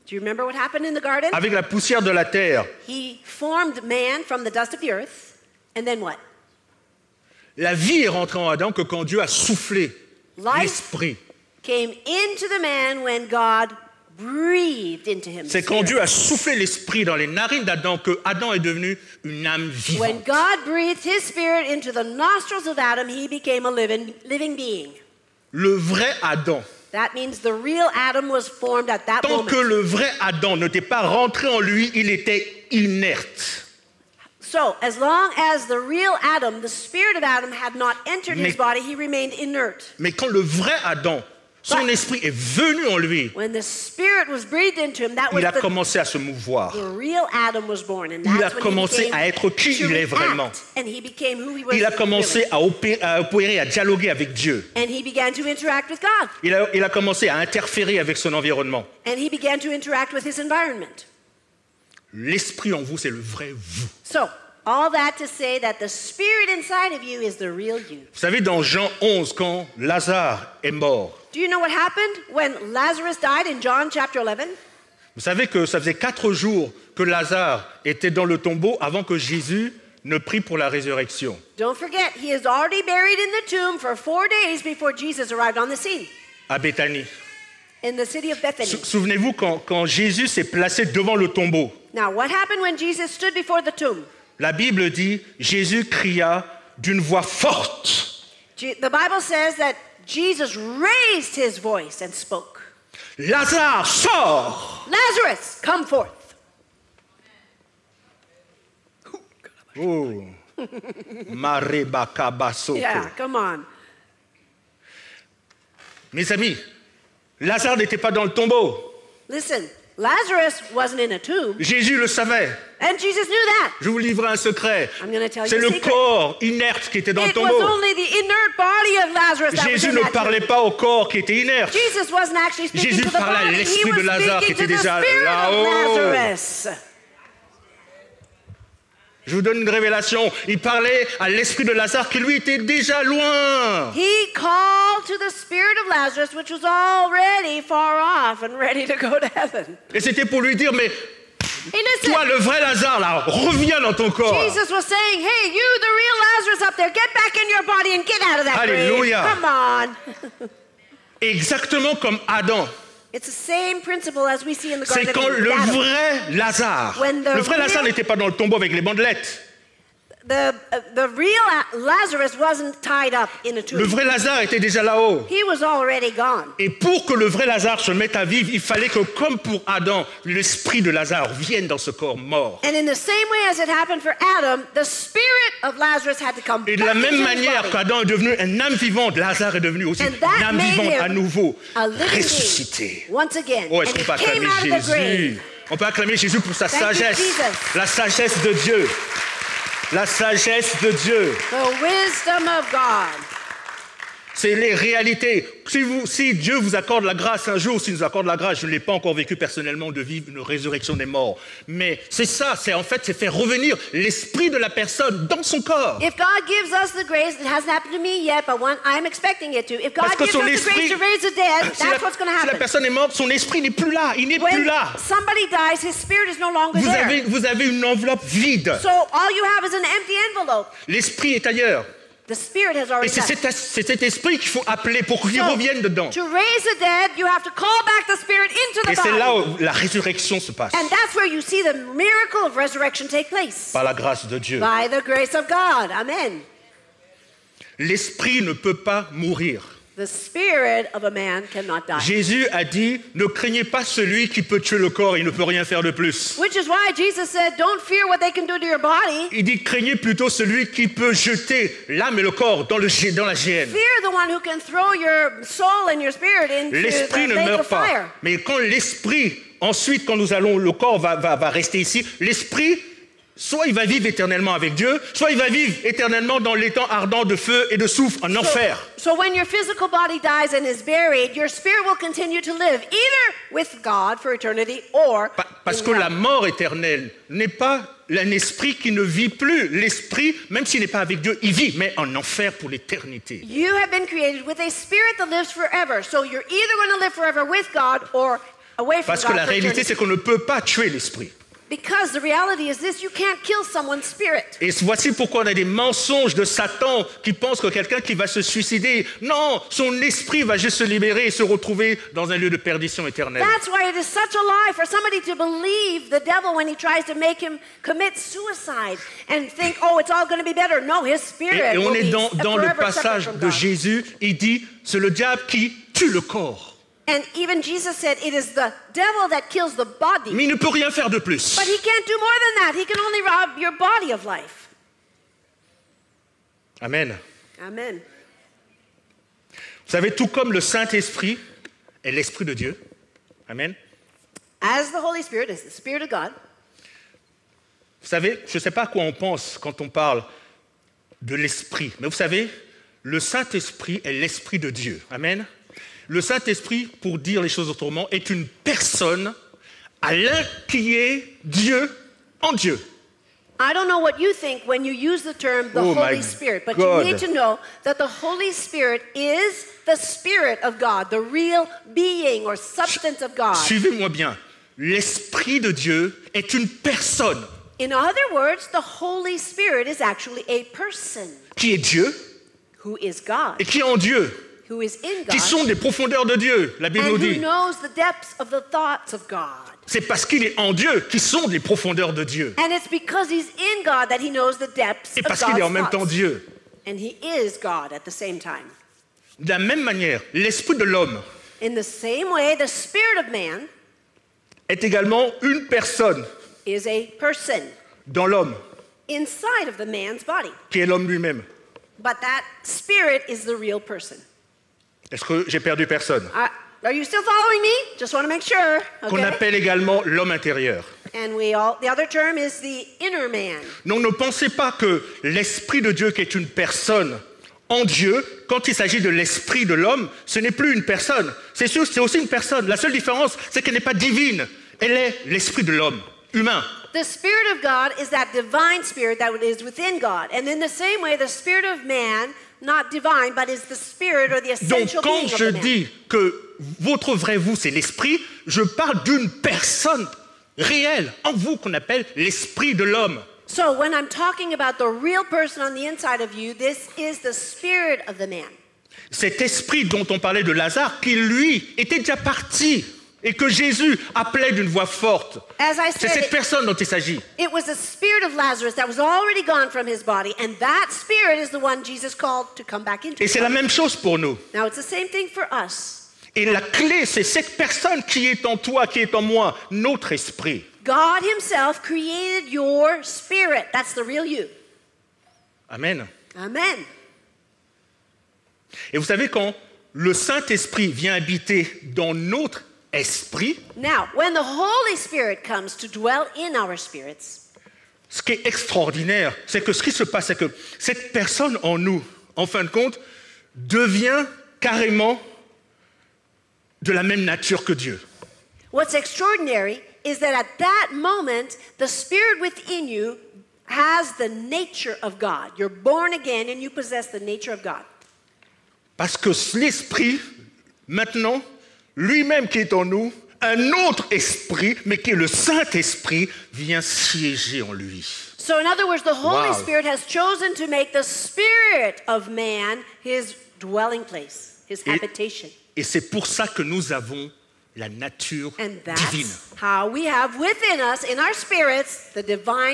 Do you remember what happened in the garden? Avec la poussière de la terre. He formed man from the dust of the earth, and then what? La vie est rentrée en Adam que quand Dieu a soufflé l'esprit. Life came into the man when God breathed into him. C'est quand Dieu a soufflé l'esprit dans les narines d'Adam que Adam est devenu une âme vivante. When God breathed His spirit into the nostrils of Adam, he became a living being. Le vrai Adam. That means the real Adam was formed at that moment. Tant que le vrai Adam n'était pas rentré en lui, il était inerte. So, as long as the real Adam, the spirit of Adam, had not entered his body, he remained inert. Mais quand le vrai Adam, son esprit est venu en lui, when the spirit was breathed into him, that was il a commencé à se mouvoir. The real Adam was born, and that's when he became. Il a commencé à être qui il est vraiment. And he became who he was. Il a commencé à opérer, à dialoguer avec Dieu. And he began to interact with God. Il a commencé à interférer avec son environnement. And he began to interact with his environment. L'esprit en vous, c'est le vrai vous. So, all that to say that the spirit inside of you is the real you. Vous savez, dans Jean 11, quand Lazare est mort. Do you know what happened when Lazarus died in John chapter 11? Vous savez que ça faisait 4 jours que Lazare était dans le tombeau avant que Jésus ne prie pour la résurrection. Don't forget, he is already buried in the tomb for 4 days before Jesus arrived on the scene. À Bethanie. In the city of Bethany. Souvenez-vous quand Jésus s'est placé devant le tombeau. Now, what happened when Jesus stood before the tomb? La Bible dit Jésus cria d'une voix forte. The Bible says that Jesus raised his voice and spoke. Lazare, sors! Lazarus, come forth. Oh, yeah, come on. Mes amis, Lazare n'était pas dans le tombeau. Listen, Lazarus wasn't in a tomb. Jésus le savait. And Jesus knew that. Je vous livre un secret. C'est le corps inerte qui était dans le tombeau. Jésus ne parlait pas au corps qui était inerte. Jésus parlait à l'esprit de Lazare qui était déjà là-haut. Je vous donne une révélation. Il parlait à l'esprit de Lazare qui lui était déjà loin. He called to the spirit of Lazarus, which was already far off and ready to go to heaven. Et c'était pour lui dire, mais toi, le vrai Lazare, là, reviens dans ton corps. Jesus was saying, hey, you, the real Lazarus up there, get back in your body and get out of that grave. Come on. Exactement comme Adam. It's the same principle as we see in the garden of Eden. C'est quand le vrai Lazare n'était pas dans le tombeau avec les bandelettes. The real Lazarus wasn't tied up in a tomb. Le vrai Lazare était déjà là-haut. He was already gone. Et pour que le vrai Lazare se mette à vivre, il fallait que, comme pour Adam, l'esprit de Lazare vienne dans ce corps mort. And in the same way as it happened for Adam, the spirit of Lazarus had to come back into the body. Et de la même manière qu'Adam est devenu un âme vivante, Lazare est devenu aussi une âme vivante à nouveau, ressuscité. Once again, oh, est-ce qu'on peut acclamer Jésus? On peut acclamer Jésus pour sa sagesse, la sagesse de Dieu. La sagesse de Dieu. C'est les réalités. Si Dieu vous accorde la grâce un jour, s'il nous accorde la grâce, je ne l'ai pas encore vécu personnellement, de vivre une résurrection des morts. Mais c'est ça, c'est en fait, c'est faire revenir l'esprit de la personne dans son corps. Parce que son esprit, si la personne est morte, son esprit n'est plus là, il n'est plus là. Vous avez une enveloppe vide. L'esprit est ailleurs. The spirit has already left. Et c'est cet esprit qu'il faut appeler pour qu'il revienne dedans. To raise the dead, you have to call back the spirit into the body. Et c'est là où la résurrection se passe. And that's where you see the miracle of resurrection take place. Par la grâce de Dieu. By the grace of God. Amen. L'esprit ne peut pas mourir. The spirit of a man cannot die. Jésus a dit, ne craignez pas celui qui peut tuer le corps, il ne peut rien faire de plus. Which is why Jesus said, don't fear what they can do to your body. Il dit, craignez plutôt celui qui peut jeter l'âme et le corps dans la géhenne. Fear the one who can throw your soul and your spirit into the lake of fire. Mais quand l'esprit, ensuite quand nous allons, le corps va rester ici, l'esprit, soit il va vivre éternellement avec Dieu, soit il va vivre éternellement dans l'étang ardent de feu et de soufre en enfer. So when your physical body dies and is buried, your spirit will continue to live either with God for eternity or parce que la mort éternelle n'est pas un esprit qui ne vit plus. L'esprit, même s'il n'est pas avec Dieu, il vit, mais en enfer pour l'éternité. You have been created with a spirit that lives forever, so you're either going to live forever with God or away from God. Parce que la réalité, c'est qu'on ne peut pas tuer l'esprit. Because the reality is this, you can't kill someone's spirit. Et voici pourquoi on a des mensonges de Satan qui pense que quelqu'un qui va se suicider, non, son esprit va juste se libérer et se retrouver dans un lieu de perdition éternelle. That's why it is such a lie for somebody to believe the devil when he tries to make him commit suicide and think, oh, it's all going to be better. No, his spirit will be forever separate from God. Et on est dans le passage de Jésus, il dit, c'est le diable qui tue le corps. And even Jesus said, it is the devil that kills the body. Mais il ne peut rien faire de plus. But he can't do more than that. He can only rob your body of life. Amen. Amen. Vous savez, tout comme le Saint-Esprit est l'Esprit de Dieu. Amen. As the Holy Spirit is the Spirit of God. Vous savez, je ne sais pas à quoi on pense quand on parle de l'Esprit. Mais vous savez, le Saint-Esprit est l'Esprit de Dieu. Amen. Le Saint-Esprit, pour dire les choses autrement, est une personne qui est Dieu en Dieu. I don't know what you think when you use the term the Holy Spirit, but you need to know that the Holy Spirit is the Spirit of God, the real being or substance of God. Suivez-moi bien. L'Esprit de Dieu est une personne. In other words, the Holy Spirit is actually a person. Qui est Dieu. Who is God. Et qui est en Dieu. Who is in God, qui sont des profondeurs de Dieu, la Bible nous dit. C'est parce qu'il est en Dieu qu'ils sont des profondeurs de Dieu. Et parce qu'il est en même temps Dieu. De la même manière, l'esprit de l'homme est également une personne dans l'homme, qui est l'homme lui-même. But that spirit is the real person. Est-ce que j'ai perdu personne? Are you still following me? Just want to make sure. Okay? Qu'on appelle également l'homme intérieur. The other term is the inner man. Donc ne pensez pas que l'Esprit de Dieu qui est une personne en Dieu, quand il s'agit de l'Esprit de l'homme, ce n'est plus une personne. C'est sûr, c'est aussi une personne. La seule différence, c'est qu'elle n'est pas divine. Elle est l'Esprit de l'homme, humain. The Spirit of God is that divine spirit that is within God. And in the same way, the Spirit of man, not divine, but is the spirit or the essential being of the man. Donc quand je dis que votre vrai vous, c'est l'Esprit, je parle d'une personne réelle en vous qu'on appelle l'Esprit de l'homme. So when I'm talking about the real person on the inside of you, this is the spirit of the man. Cet esprit dont on parlait de Lazare, qui lui était déjà parti et que Jésus appelait d'une voix forte. C'est cette personne dont il s'agit. It was the spirit of Lazarus that was already gone from his body, and that spirit is the one Jesus called to come back into. Et c'est la même chose pour nous. Now it's the same thing for us. Et la clé, c'est cette personne qui est en toi, qui est en moi, notre esprit. God himself created your spirit. That's the real you. Amen. Amen. Et vous savez, quand le Saint-Esprit vient habiter dans notre esprit, now, when the Holy Spirit comes to dwell in our spirits, ce qui est extraordinaire, c'est que ce qui se passe, c'est que cette personne en nous, en fin de compte, devient carrément de la même nature que Dieu. What's extraordinary is that at that moment, the spirit within you has the nature of God. You're born again and you possess the nature of God. Parce que l'esprit, maintenant, lui-même qui est en nous, un autre esprit, mais qui est le Saint-Esprit, vient siéger en lui. So in other words, the Holy Spirit has chosen to make the spirit of man his dwelling place, his habitation. Et c'est pour ça que nous avons la nature divine.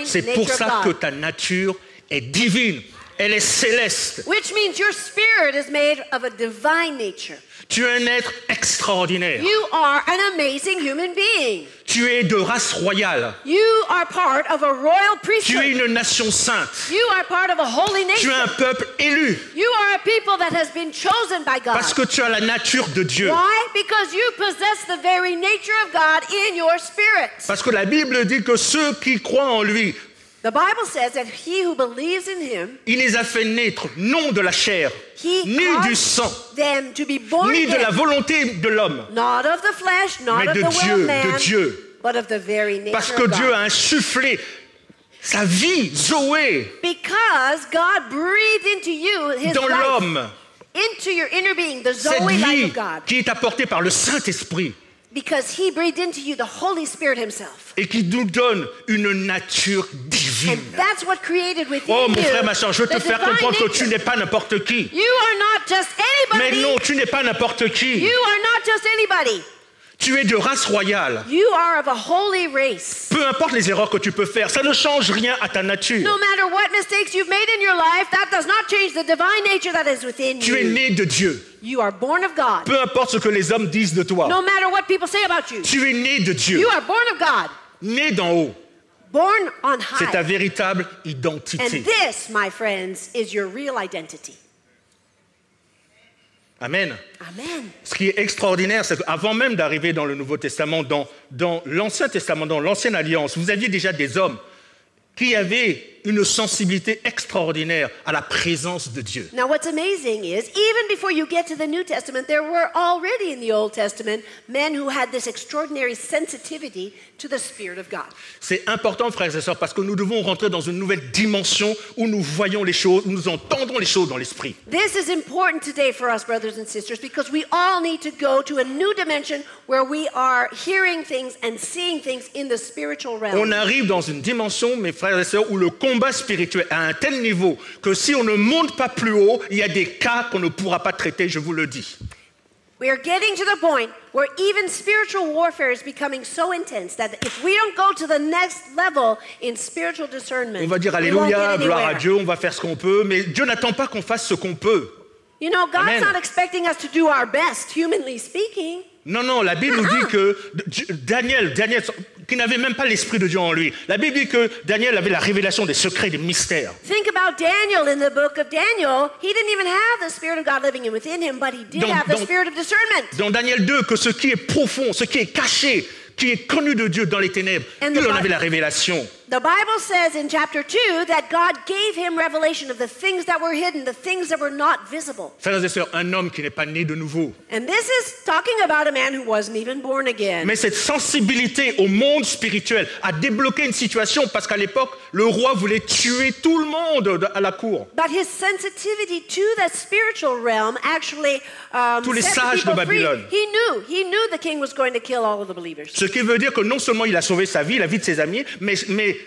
C'est pour ça que ta nature est divine. Elle est céleste. Which means your spirit is made of a divine nature. Tu es un être extraordinaire. You are an amazing human being. Tu es de race royale. You are part of a royal priesthood. Tu es une nation sainte. You are part of a holy nation. Tu es un peuple élu. You are a people that has been chosen by God. Parce que tu as la nature de Dieu. Why? Because you possess the very nature of God in your spirit. Parce que la Bible dit que ceux qui croient en lui, the Bible says that he who believes in him, il les a fait naître non de la chair, ni du sang, ni de la volonté de l'homme, not of the flesh, not of the will of man, de Dieu, but of the very nature of God. Parce que Dieu a insufflé sa vie, Zoé, because God breathed into you his dans l'homme, into your inner being, the Zoé life of God, qui est apportée par le Saint-Esprit. Because he breathed into you the Holy Spirit himself. Et qui nous donne une nature divine. And that's what created within you. Oh mon frère, ma soeur, je veux te faire comprendre que tu n'es pas n'importe qui. You are not just anybody. Mais non, tu n'es pas n'importe qui. You are not just anybody. Tu es de race royale. You are of a holy race. Peu importe les erreurs que tu peux faire, ça ne change rien à ta nature. No matter what mistakes you've made in your life, that does not change the divine nature that is within you. Tu es né de Dieu. You are born of God. Peu importe ce que les hommes disent de toi. No matter what people say about you. Tu es né de Dieu. You are born of God. Né d'en haut. Born on high. C'est ta véritable identité. And this, my friends, is your real identity. Amen. Amen. Ce qui est extraordinaire, c'est qu'avant même d'arriver dans le Nouveau Testament, dans l'Ancien Testament, dans l'Ancienne Alliance, vous aviez déjà des hommes qui avaient une sensibilité extraordinaire à la présence de Dieu. Now what's amazing is, even before you get to the New Testament, there were already in the Old Testament men who had this extraordinary sensitivity to the Spirit of God. C'est important, frères et sœurs, parce que nous devons rentrer dans une nouvelle dimension où nous voyons les choses, où nous entendons les choses dans l'esprit. This is important today for us, brothers and sisters, because we all need to go to a new dimension where we are hearing things and seeing things in the spiritual realm. On arrive dans une dimension, mes frères et sœurs, où le combat spirituel à un tel niveau que si on ne monte pas plus haut, il y a des cas qu'on ne pourra pas traiter, je vous le dis. We are getting to the point where even spiritual warfare is becoming so intense that if we don't go to the next level in spiritual discernment, on va dire alléluia, gloire à Dieu, on va faire ce qu'on peut, mais Dieu n'attend pas qu'on fasse ce qu'on peut. You know, God's not expecting us to do our best, humanly speaking. Non, non, la Bible nous dit que Daniel, qui n'avait même pas l'esprit de Dieu en lui. La Bible dit que Daniel avait la révélation des secrets, des mystères. Think about Daniel in the book of Daniel. He didn't even have the Spirit of God living within him, but he did have the Spirit of discernment. Dans Daniel 2, que ce qui est profond, ce qui est caché, qui est connu de Dieu dans les ténèbres, il en avait la révélation. The Bible says in chapter 2 that God gave him revelation of the things that were hidden, the things that were not visible. Frères et sœurs, un homme qui n'est pas né de nouveau. And this is talking about a man who wasn't even born again. Mais cette sensibilité au monde spirituel a débloqué une situation parce qu'à l'époque, le roi voulait tuer tout le monde à la cour. But his sensitivity to the spiritual realm actually tous les sages de Babylone. He knew the king was going to kill all of the believers. Ce qui veut dire que non seulement il a sauvé sa vie, la vie de ses amis, mais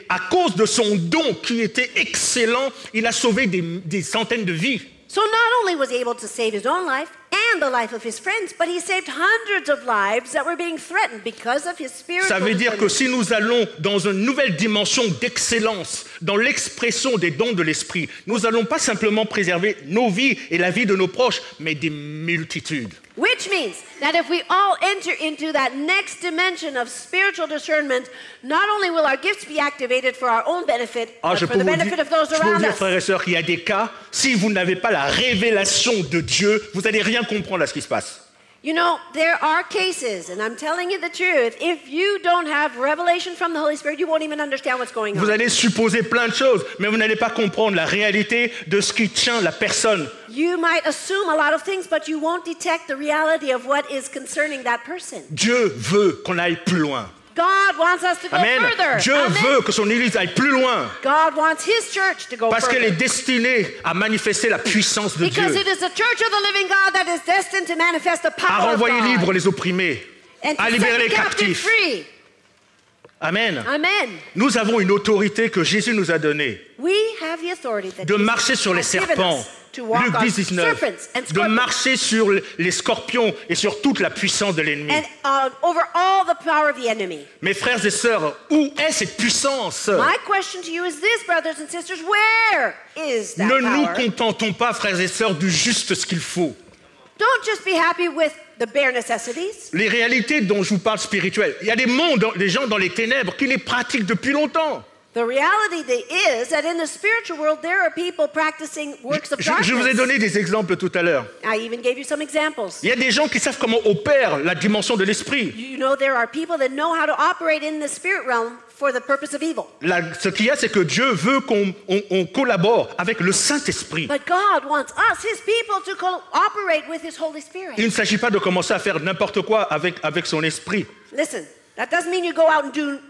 à cause de son don qui était excellent, il a sauvé des centaines de vies. So not only was he able to save his own life and the life of his friends, but he saved hundreds of lives that were being threatened because of his spiritual. Ça veut dire que si nous allons dans une nouvelle dimension d'excellence, dans l'expression des dons de l'esprit, nous allons pas simplement préserver nos vies et la vie de nos proches, mais des multitudes. Which means that if we all enter into that next dimension of spiritual discernment, not only will our gifts be activated for our own benefit, but for the benefit of those around us. Je peux vous dire, frères et sœurs, qu'il y a des cas, si vous n'avez pas la révélation de Dieu, vous n'allez rien comprendre à ce qui se passe. You know, there are cases, and I'm telling you the truth, if you don't have revelation from the Holy Spirit, you won't even understand what's going on. Vous allez supposer plein de choses, mais vous n'allez pas comprendre la réalité de ce qui tient la personne. You might assume a lot of things, but you won't detect the reality of what is concerning that person. Dieu veut qu'on aille plus loin. God wants us to go further. Dieu veut que son Église aille plus loin. God wants His church to go further. Parce qu'elle est destinée à manifester la puissance de Dieu. Because it is the church of the living God that is destined to manifest the power of God. À renvoyer libres les opprimés, à libérer les captifs. Amen. Amen. Nous avons une autorité que Jésus nous a donnée. We have the authority that de marcher sur les serpents. Luc 10:19, de marcher sur les scorpions et sur toute la puissance de l'ennemi. Mes frères et sœurs, où est cette puissance? Ne nous contentons pas, frères et sœurs, du juste ce qu'il faut. Don't just be happy with the bare necessities. Les réalités dont je vous parle spirituelles, il y a des gens dans les ténèbres qui les pratiquent depuis longtemps. The reality is that in the spiritual world there are people practicing works of darkness. Je vous ai donné des exemples tout à l'heure. I even gave you some examples. Il y a des gens qui savent comment opère la dimension de l'esprit. You know, there are people that know how to operate in the spirit realm for the purpose of evil. Ce qu'il y a, c'est que Dieu veut qu'on collabore avec le Saint-Esprit. But God wants us, His people, to cooperate with His Holy Spirit. Il ne s'agit pas de commencer à faire n'importe quoi avec son esprit. Listen. That doesn't mean you go out and do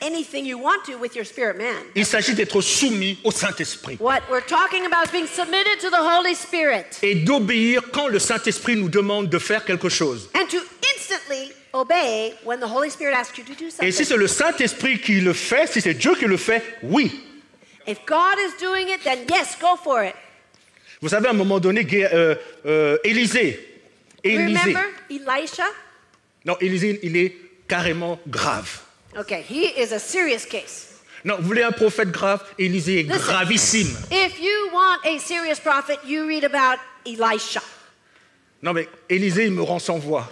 anything you want to with your spirit man. Il s'agit d'être soumis au Saint-Esprit. What we're talking about is being submitted to the Holy Spirit. Et d'obéir quand le Saint-Esprit nous demande de faire quelque chose. And to instantly obey when the Holy Spirit asks you to do something. Et si c'est le Saint-Esprit qui le fait, si c'est Dieu qui le fait, oui. If God is doing it, then yes, go for it. Vous savez, à un moment donné, Élisée. Remember Elisha? Non, Élisée, il est carrément grave. Okay, he is a serious case. Non, vous voulez un prophète grave, Élisée est gravissime. If you want a serious prophet, you read about Elisha. Non mais Élisée me rend sans voix.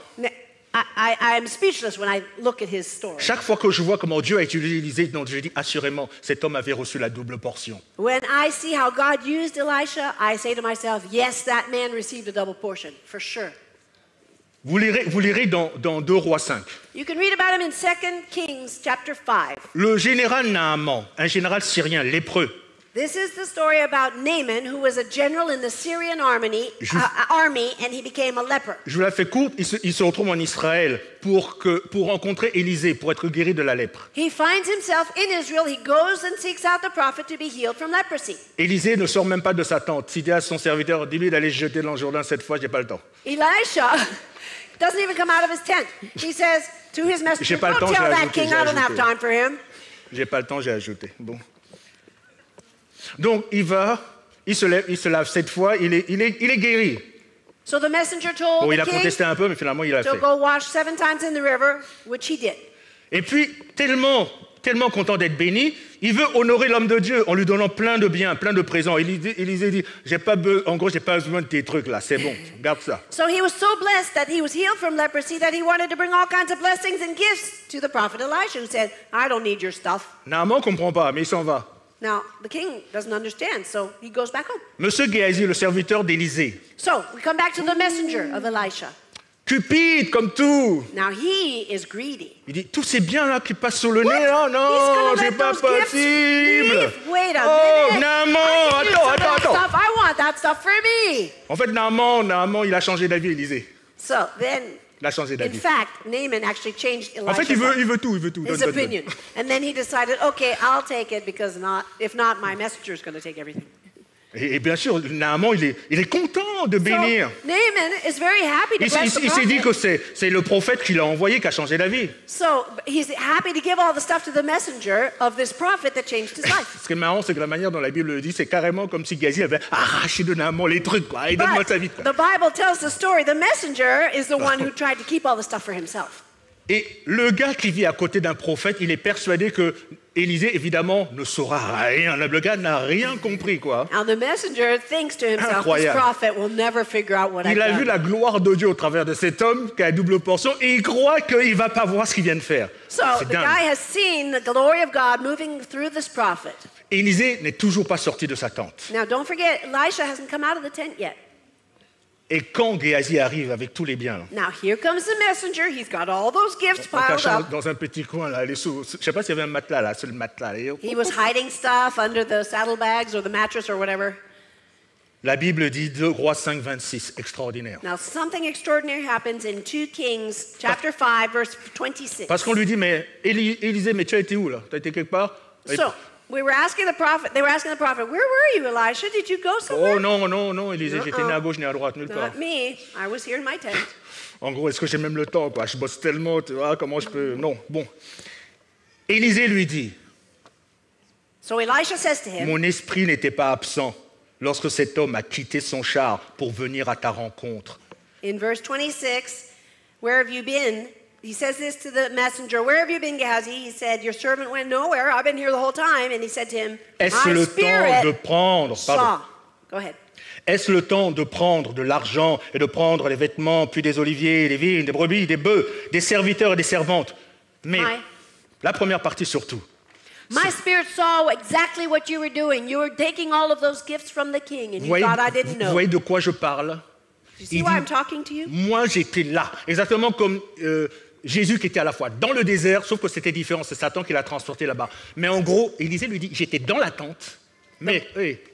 I am speechless when I look at his story. Chaque fois que je vois comment Dieu a utilisé Élisée, donc je dis assurément, cet homme avait reçu la double portion. When I see how God used Elisha, I say to myself, yes, that man received a double portion for sure. Vous lirez dans 2 Rois 5. You can read about him in 2 Kings chapter 5. Le général Naaman, un général syrien lépreux. This is the story about Naaman, who was a general in the Syrian army, and he became a leper. Je vous la fais courte, il se retrouve en Israël pour rencontrer Élisée, pour être guéri de la lèpre. He finds himself in Israel, he goes and seeks out the prophet to be healed from leprosy. Élisée ne sort même pas de sa tente. Il dit à son serviteur, dis-lui d'aller jeter dans le Jourdain cette fois, j'ai pas le temps. Elisha doesn't even come out of his tent. He says to his messenger, don't tell that king I don't have time for him. J'ai pas le temps, j'ai ajouté. Bon. Donc il va, il se lave cette fois, il est guéri. So the messenger told bon, il a contesté un peu, mais finalement il a fait. Go wash 7 times in the river, which he did. Et puis tellement tellement content d'être béni, il veut honorer l'homme de Dieu en lui donnant plein de biens, plein de présents. Élisée dit, en gros, j'ai pas besoin de tes trucs là, c'est bon, garde ça. So he was so blessed that he was healed from leprosy that he wanted to bring all kinds of blessings and gifts to the prophet Elisha who said, I don't need your stuff. Naaman comprend pas, mais il s'en va. Now, the king doesn't understand, so he goes back home. Monsieur Gehazi, le serviteur d'Élisée. So, we come back to the messenger of Elisha. Cupide comme tout. Now he is greedy. Il dit tous ces biens là qui passent sur le nez là, non, c'est pas possible. Oh Naaman, attends. I want that stuff for me. En fait Naaman, il a changé d'avis Élisée. So then, il a changé d'avis. In fact, Naaman actually changed Elisha's. En fait il veut tout. His opinion. And then he decided, okay, I'll take it because if not, my messenger is going to take everything. Et bien sûr, Naaman, il est content de bénir. So, Naaman is very happy to bless the prophet. Il s'est dit que c'est le prophète qui l'a envoyé qui a changé d'avis. So, he's happy to give all the stuff to the messenger of this prophet that changed his life. Ce qui est marrant, c'est que la manière dont la Bible le dit, c'est carrément comme si Gehazi avait arraché de Naaman les trucs, quoi. Et donne-moi ta vie. The Bible tells the story. The messenger is the one who tried to keep all the stuff for himself. Et le gars qui vit à côté d'un prophète, il est persuadé que Élisée, évidemment, ne saura rien. Le gars n'a rien compris, quoi. Incroyable. Il a vu la gloire de Dieu au travers de cet homme qui a double portion et il croit qu'il ne va pas voir ce qu'il vient de faire. C'est dingue. Élisée n'est toujours pas sorti de sa tente. Now, don't forget, Elisha hasn't come out of the tent yet. Et quand Gehazi arrive avec tous les biens, now here comes the messenger. He's got all those gifts piled up. Dans un petit coin là, les sous. Je sais pas s'il y avait un matelas là, c'est le matelas. He was hiding stuff under the saddlebags or the mattress or whatever. La Bible dit 2 Rois 5, 26, extraordinaire. Now something extraordinary happens in 2 Kings chapter 5 verse 26. Parce qu'on lui dit mais Élisée, mais tu as été où là? Tu as été quelque part? So, we were asking the prophet, they were asking the prophet, where were you, Elisha? Did you go somewhere? Oh, non, Élisée, j'étais ni à gauche ni à droite, nulle part. Not me, I was here in my tent. En gros, est-ce que j'ai même le temps, quoi? Je bosse tellement, tu vois, comment je peux... Non, bon. Élisée lui dit, so Elisha says to him, mon esprit n'était pas absent lorsque cet homme a quitté son char pour venir à ta rencontre. In verse 26, where have you been? He says this to the messenger, where have you been, Gehazi? He said, your servant went nowhere. I've been here the whole time. And he said to him, my spirit saw. Go ahead. Est-ce le temps de prendre de l'argent et de prendre les vêtements, puis des oliviers, des vignes, des brebis, des bœufs, des serviteurs et des servantes? Mais la première partie surtout. My spirit saw exactly what you were doing. You were taking all of those gifts from the king, and you thought I didn't know. Vous voyez de quoi je parle? You see why I'm talking to you? Moi, j'étais là, exactement comme... Jésus qui était à la fois dans le désert, sauf que c'était différent, c'est Satan qui l'a transporté là-bas. Mais en gros, Élisée lui dit, j'étais dans la tente, mais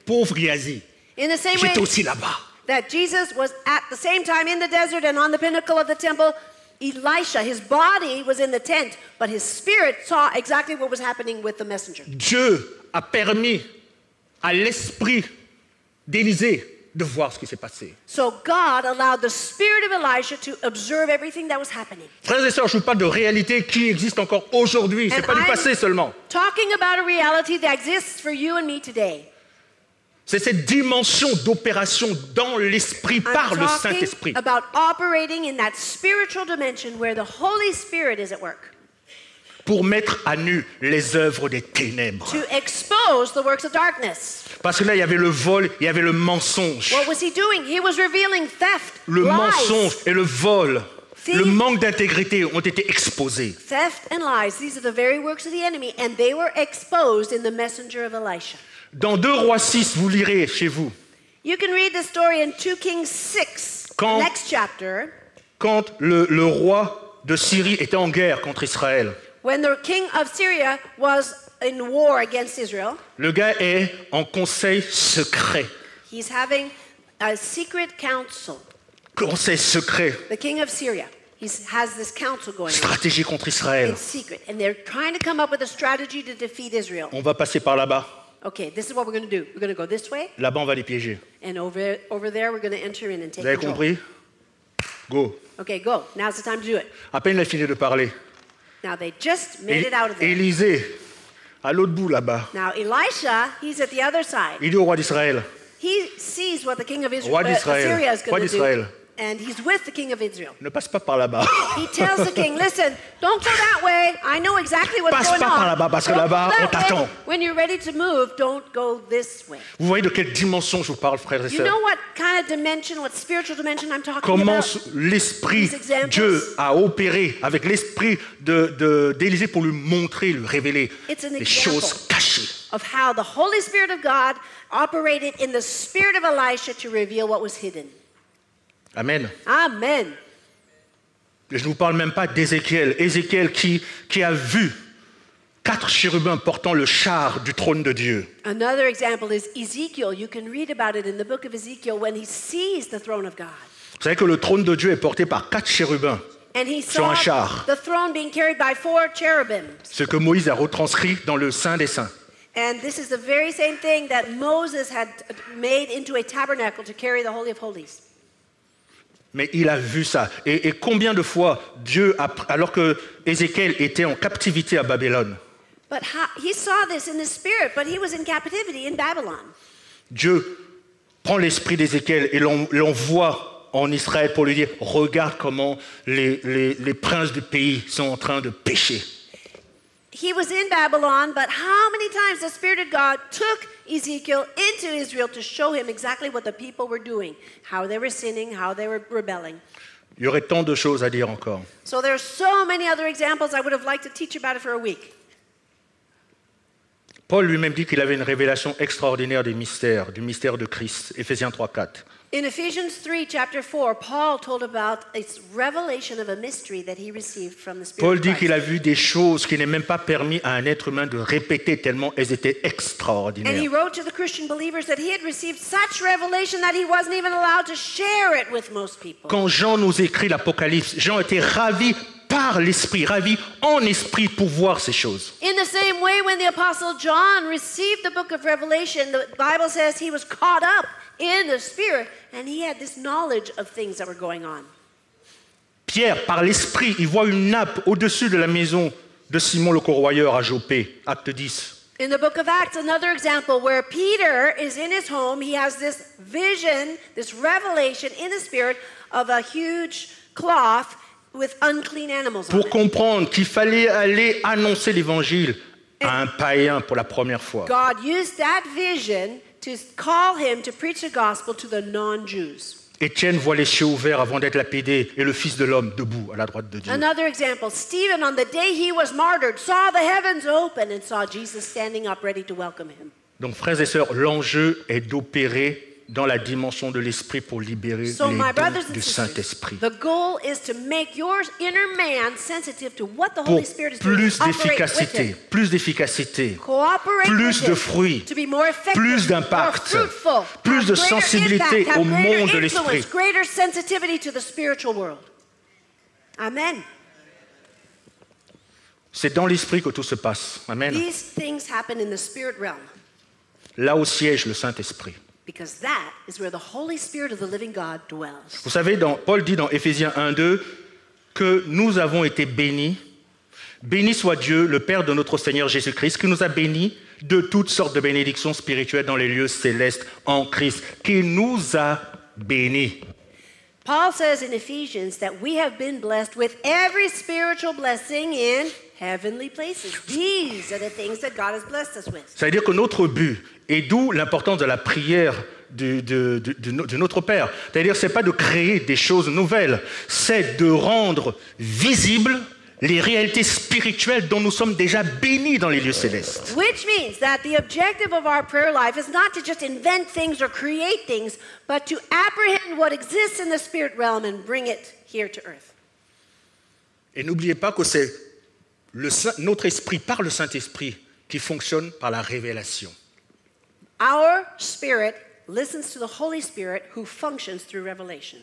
pauvre Gehazi, j'étais aussi là-bas. That Jesus was at the same time in the desert and on the pinnacle of the temple. Elisha, his body was in the tent, but his spirit saw exactly what was happening with the messenger. Dieu a permis à l'esprit d'Élisée de voir ce qui s'est passé. So God allowed the spirit of Elisha to observe everything that was happening. Frères et sœurs, je vous parle de réalité qui existe encore aujourd'hui, c'est pas du passé seulement. Talking about a reality that exists for you and me today. C'est cette dimension d'opération dans l'esprit par le Saint-Esprit. About operating in that spiritual dimension where the Holy Spirit is at work. Pour mettre à nu les œuvres des ténèbres. To expose the works of darkness. Parce que là, il y avait le vol, il y avait le mensonge. What was he doing? He was revealing theft, le lies. Mensonge et le vol, le manque d'intégrité ont été exposés. Theft and lies, these are the very works of the enemy, and they were exposed in the messenger of Elisha. Dans 2 Rois 6, vous lirez chez vous. You can read the story in 2 Kings 6, next chapter. Quand le roi de Syrie était en guerre contre Israël. When the king of Syria was in war against Israel, le gars est en conseil secret. He's having a secret council. Conseil secret. The king of Syria, he has this council going. Stratégie contre Israël. It's secret, and they're trying to come up with a strategy to defeat Israel. On va passer par là-bas. Okay, this is what we're going to do. We're going to go this way. Là-bas, on va les piéger. And over there, we're going to enter in and take control. Vous avez compris? Go. Okay, go. Now's the time to do it. À peine il a fini de parler. Now they just made it out of there. Élisée, à l'autre bout là-bas. Now Elisha, he's at the other side. Il dit au roi d'Israël. He sees what the king of Israel, Syria is going to do. and he's with the king of Israel. Ne passe pas par là-bas. He tells the king, listen, don't go that way. I know exactly what's going on. Passe pas par là-bas parce que là-bas on t'attend. When you're ready to move, don't go this way. Vous voyez de quelle dimension je vous parle, frères et sœurs? You know what kind of dimension, what spiritual dimension I'm talking about? Comment l'esprit Dieu a opéré avec l'esprit d'Élisée pour lui montrer, lui révéler les choses cachées. Of how the Holy Spirit of God operated in the spirit of Elisha to reveal what was hidden. Amen. Amen. Je ne vous parle même pas d'Ézéchiel. Ézéchiel qui a vu 4 chérubins portant le char du trône de Dieu. Another example is Ezekiel. You can read about it in the book of Ezekiel when he sees the throne of God. Vous savez que le trône de Dieu est porté par 4 chérubins. And he saw the throne being carried by 4 cherubims. Ce que Moïse a retranscrit dans le Saint des Saints. And this is the very same thing that Moses had made into a tabernacle to carry the Holy of Holies. Mais il a vu ça. Et combien de fois Dieu, alors que Ézéchiel était en captivité à Babylone, but how, he saw this in the spirit, but he was in captivity in Babylon. Dieu prend l'esprit d'Ézéchiel et l'envoie en Israël pour lui dire, regarde comment les princes du pays sont en train de pécher. He was in Babylon, but how many times the Spirit of God took Ezekiel into Israel to show him exactly what the people were doing, how they were sinning, how they were rebelling. Il y aurait tant de choses à dire encore. So there are so many other examples I would have liked to teach about it for a week. Paul lui-même dit qu'il avait une révélation extraordinaire des mystères, du mystère de Christ, Éphésiens 3:4. In Ephesians 3, chapter 4, Paul told about its revelation of a mystery that he received from the Spirit. Paul dit qu'il a vu des choses qui n'est même pas permis à un être humain de répéter tellement elles étaient extraordinaires. And he wrote to the Christian believers that he had received such revelation that he wasn't even allowed to share it with most people. Quand Jean nous écrit l'Apocalypse, Jean était ravi par l'esprit, ravi en esprit pour voir ces choses. In the same way, when the apostle John received the book of Revelation, the Bible says he was caught up in the spirit and he had this knowledge of things that were going on. Pierre, par l'esprit, il voit une nappe au-dessus de la maison de Simon le corroyeur à Jopé, Acte 10. In the book of Acts, another example where Peter is in his home, he has this vision, this revelation in the spirit of a huge cloth with unclean animals on it. Pour comprendre qu'il fallait aller annoncer l'évangile à un païen pour la première fois. God used that vision to call him to preach the gospel to the non-Jews. Étienne voit les cieux ouverts avant d'être lapidé et le Fils de l'homme debout à la droite de Dieu. Another example, Stephen, on the day he was martyred, saw the heavens open and saw Jesus standing up ready to welcome him. Donc frères et sœurs, l'enjeu est d'opérer dans la dimension de l'esprit pour libérer les dons du Saint-Esprit. Pour plus d'efficacité, plus d'efficacité, plus de fruits, plus d'impact, plus de sensibilité au monde de l'esprit. Amen. C'est dans l'esprit que tout se passe. Amen. Là où siège le Saint-Esprit. Because that is where the Holy Spirit of the living God dwells. Vous savez, Paul dit dans Éphésiens 1:2 que nous avons été bénis. Béni soit Dieu, le Père de notre Seigneur Jésus-Christ, qui nous a bénis de toutes sortes de bénédictions spirituelles dans les lieux célestes en Christ, qui nous a bénis. Paul says in Ephesians that we have been blessed with every spiritual blessing in heavenly places. These are the things that God has blessed us with. Ça veut dire que notre but, et d'où l'importance de la prière de notre Père. C'est-à-dire, ce n'est pas de créer des choses nouvelles, c'est de rendre visibles les réalités spirituelles dont nous sommes déjà bénis dans les lieux célestes. Which means that the objective of our prayer life is not to just invent things or create things, but to apprehend what exists in the spirit realm and bring it here to earth. Et n'oubliez pas que c'est notre esprit, par le Saint-Esprit, qui fonctionne par la révélation. Our spirit listens to the Holy Spirit who functions through revelation.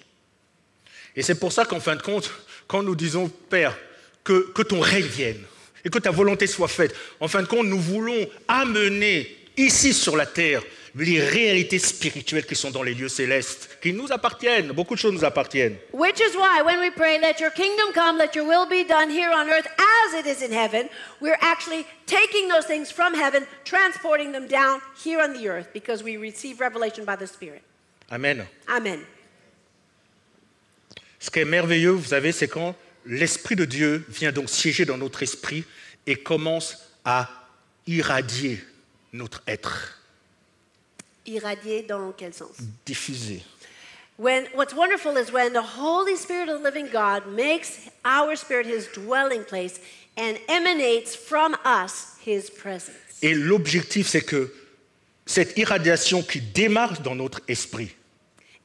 Et c'est pour ça qu'en fin de compte, quand nous disons Père, que ton règne vienne et que ta volonté soit faite, en fin de compte, nous voulons amener ici sur la terre les réalités spirituelles qui sont dans les lieux célestes, qui nous appartiennent, beaucoup de choses nous appartiennent. Which is why when we pray, let your kingdom come, let your will be done here on earth as it is in heaven, we're actually taking those things from heaven, transporting them down here on the earth because we receive revelation by the Spirit. Amen. Amen. Ce qui est merveilleux, vous savez, c'est quand l'Esprit de Dieu vient donc siéger dans notre esprit et commence à irradier notre être. Irradier dans quel sens? Diffuser. What's wonderful is when the Holy Spirit of the living God makes our spirit his dwelling place and emanates from us his presence. Et l'objectif, c'est que cette irradiation qui démarre dans notre esprit.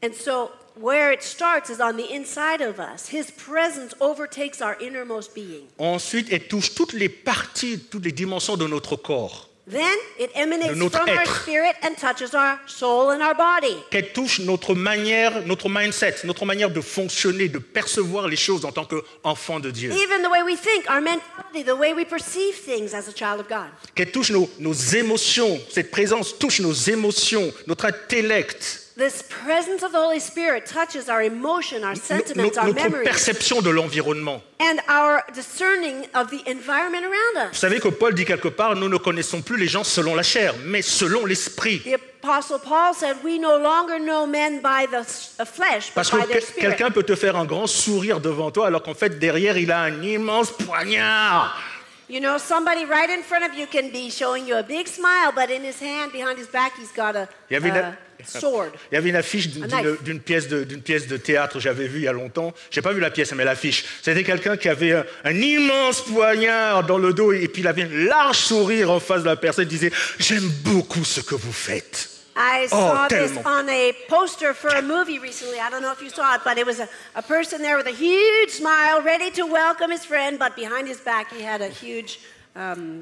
And so where it starts is on the inside of us. His presence overtakes our innermost being. Ensuite, elle touche toutes les parties, toutes les dimensions de notre corps. Then it emanates from our spirit and touches our soul and our body. Qu'elle touche notre manière, notre mindset, notre manière de fonctionner, de percevoir les choses en tant qu'enfant de Dieu. Even the way we think, our mentality, the way we perceive things as a child of God. Qu'elle touche nos émotions, cette présence touche nos émotions, notre intellect. This presence of the Holy Spirit touches our emotion, our sentiments, our memories, notre perception de l'environnement. And our discerning of the environment around us. Vous savez que Paul dit quelque part, nous ne connaissons plus les gens selon la chair, mais selon l'esprit. The Apostle Paul said, we no longer know men by the flesh, but by their spirit. Parce que quelqu'un peut te faire un grand sourire devant toi, alors qu'en fait derrière il a un immense poignard. You know, somebody right in front of you can be showing you a big smile, but in his hand, behind his back, he's got a sword. Il y avait une affiche d'une pièce de théâtre, j'avais vu il y a longtemps. J'ai pas vu la pièce, mais l'affiche. C'était quelqu'un qui avait un immense poignard dans le dos et puis il avait un large sourire en face de la personne. Il disait, j'aime beaucoup ce que vous faites. I saw this on a poster for a movie recently. I don't know if you saw it, but it was a person there with a huge smile, ready to welcome his friend, but behind his back he had a huge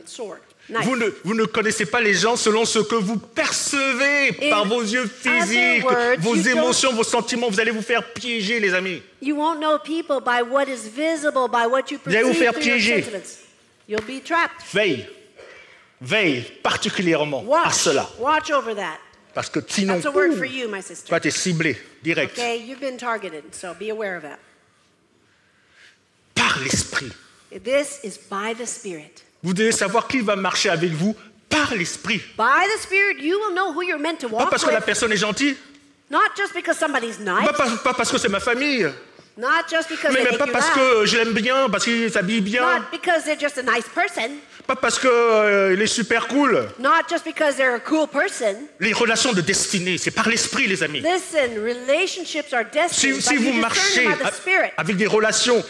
sword. Nice. Vous ne connaissez pas les gens selon ce que vous percevez par vos yeux physiques, vos émotions, vos sentiments. Vous allez vous faire piéger, les amis. You won't know people by what is visible, by what you perceive. Vous allez vous faire piéger. You'll be trapped. Veille particulièrement à cela. Watch over that. Parce que sinon, toi, tu es ciblé, direct. Okay, you've been targeted, so be aware of that. Par l'esprit. This is by the Spirit. Vous devez savoir qui va marcher avec vous par l'esprit. By the Spirit, you will know who you're meant to walk with. Pas parce que la personne est gentille. Not just because somebody's nice. Pas parce que c'est ma famille. Not just because they make you laugh. Mais pas parce que je l'aime bien, parce qu'il s'habille bien. Not because they're just a nice person. Pas parce qu'il est super cool. Not just because they're a cool person. Les relations de destinée, c'est par l'esprit, les amis. Listen, relationships are destined. Si vous marchez avec des relations,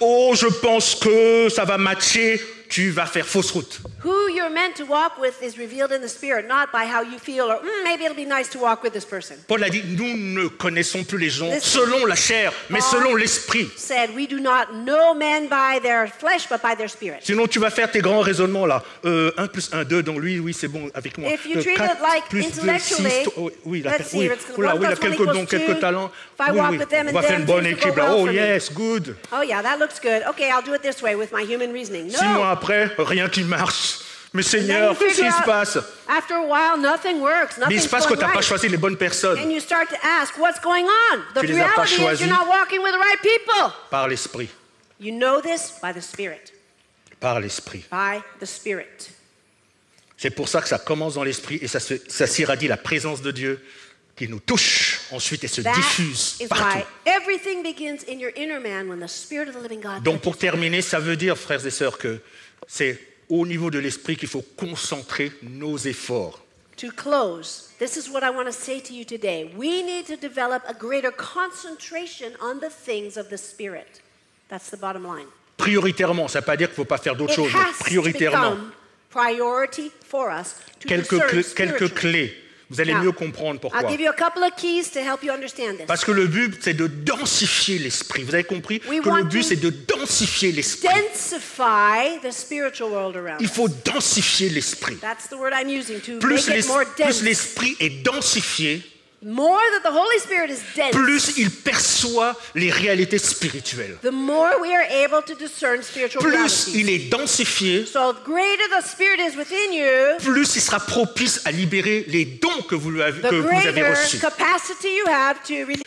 oh, je pense que ça va matcher, tu vas faire fausse route. Who you're meant to walk with is revealed in the Spirit, not by how you feel or maybe it'll be nice to walk with this person. Paul a dit, nous ne connaissons plus les gens selon la chair, mais selon l'esprit. Said, we do not know men by their flesh, but by their spirit. Sinon, tu vas faire tes grands raisonnements là. 1 plus 1, 2, donc lui, oui, c'est bon avec moi. If you treat it like intellectually, oui, il a quelques talents. Oui, on va faire une bonne équipe là. Oh yes, good. Oh yeah, that looks good. Okay, I'll do it this way with my human reasoning. No. 6 mois après, rien qui marche. Mais Seigneur, qu'est-ce qui se passe? After a while, nothing works. Mais il se passe que tu n'as pas choisi les bonnes personnes. And you start to ask, what's going on? The reality is you're not walking with the right people. Par l'esprit. You know this by the Spirit. Par l'esprit. By the Spirit. C'est pour ça que ça commence dans l'esprit et ça s'irradie la présence de Dieu qui nous touche ensuite et se diffuse partout. Donc pour terminer, ça veut dire, frères et sœurs, que c'est au niveau de l'esprit qu'il faut concentrer nos efforts. To close, this is what I want to say to you today. We need to develop a greater concentration on the things of the Spirit. That's the bottom line. Prioritairement, ça ne veut pas dire qu'il ne faut pas faire d'autres choses. Prioritairement. Priority for us to quelques clés. Vous allez mieux comprendre pourquoi. Parce que le but, c'est de densifier l'esprit. Vous avez compris que le but, c'est de densifier l'esprit. Il faut densifier l'esprit. Plus l'esprit est densifié, plus il perçoit les réalités spirituelles. Plus il est densifié, plus il sera propice à libérer les dons que vous avez reçus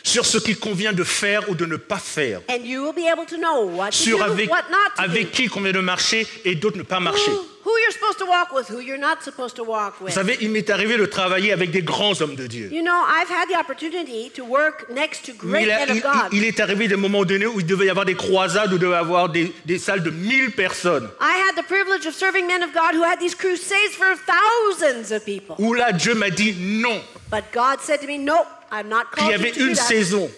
sur ce qu'il convient de faire ou de ne pas faire, sur avec qui il convient de marcher et d'autres ne pas marcher. Vous savez, il m'est arrivé de travailler avec des grands hommes de Dieu. Mais il est arrivé des moments donnés où il devait y avoir des croisades, où il devait y avoir des salles de 1000 personnes. Où là, Dieu m'a dit non. Il y avait une saison.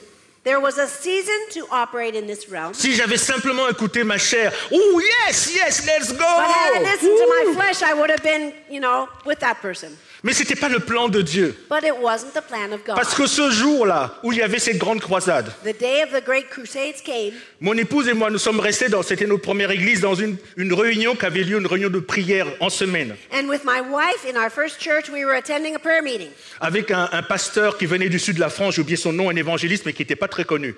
There was a season to operate in this realm. Si j'avais simplement écouté ma chair, oh yes, yes, let's go. But had I listened to my flesh, I would have been, you know, with that person. Mais c'était pas le plan de Dieu. But it wasn't the plan of God. Parce que ce jour-là, où il y avait cette grande croisade, the day of the great crusades came. Mon épouse et moi, nous sommes restés dans, c'était notre première église, dans une réunion qui avait lieu, une réunion de prière en semaine. And with my wife in our first church, we were attending a prayer meeting. Avec un pasteur qui venait du sud de la France, j'ai oublié son nom, un évangéliste, mais qui n'était pas très connu.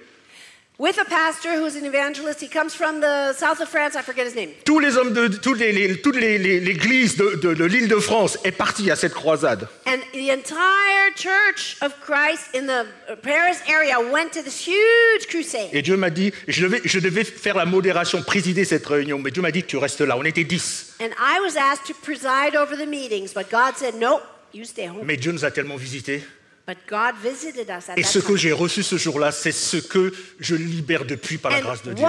With a pastor who's an evangelist, he comes from the south of France. I forget his name. Tous les hommes de l'église de l'île de France est parti à cette croisade. And the entire church of Christ in the Paris area went to this huge crusade. Et Dieu m'a dit, je devais faire la modération, présider cette réunion, mais Dieu m'a dit, tu restes là. On était 10. And I was asked to preside over the meetings, but God said, no, you stay home. Mais Dieu nous a tellement visités. But God visited us at that time. Et ce que j'ai reçu ce jour-là, c'est ce que je libère depuis par la grâce de Dieu.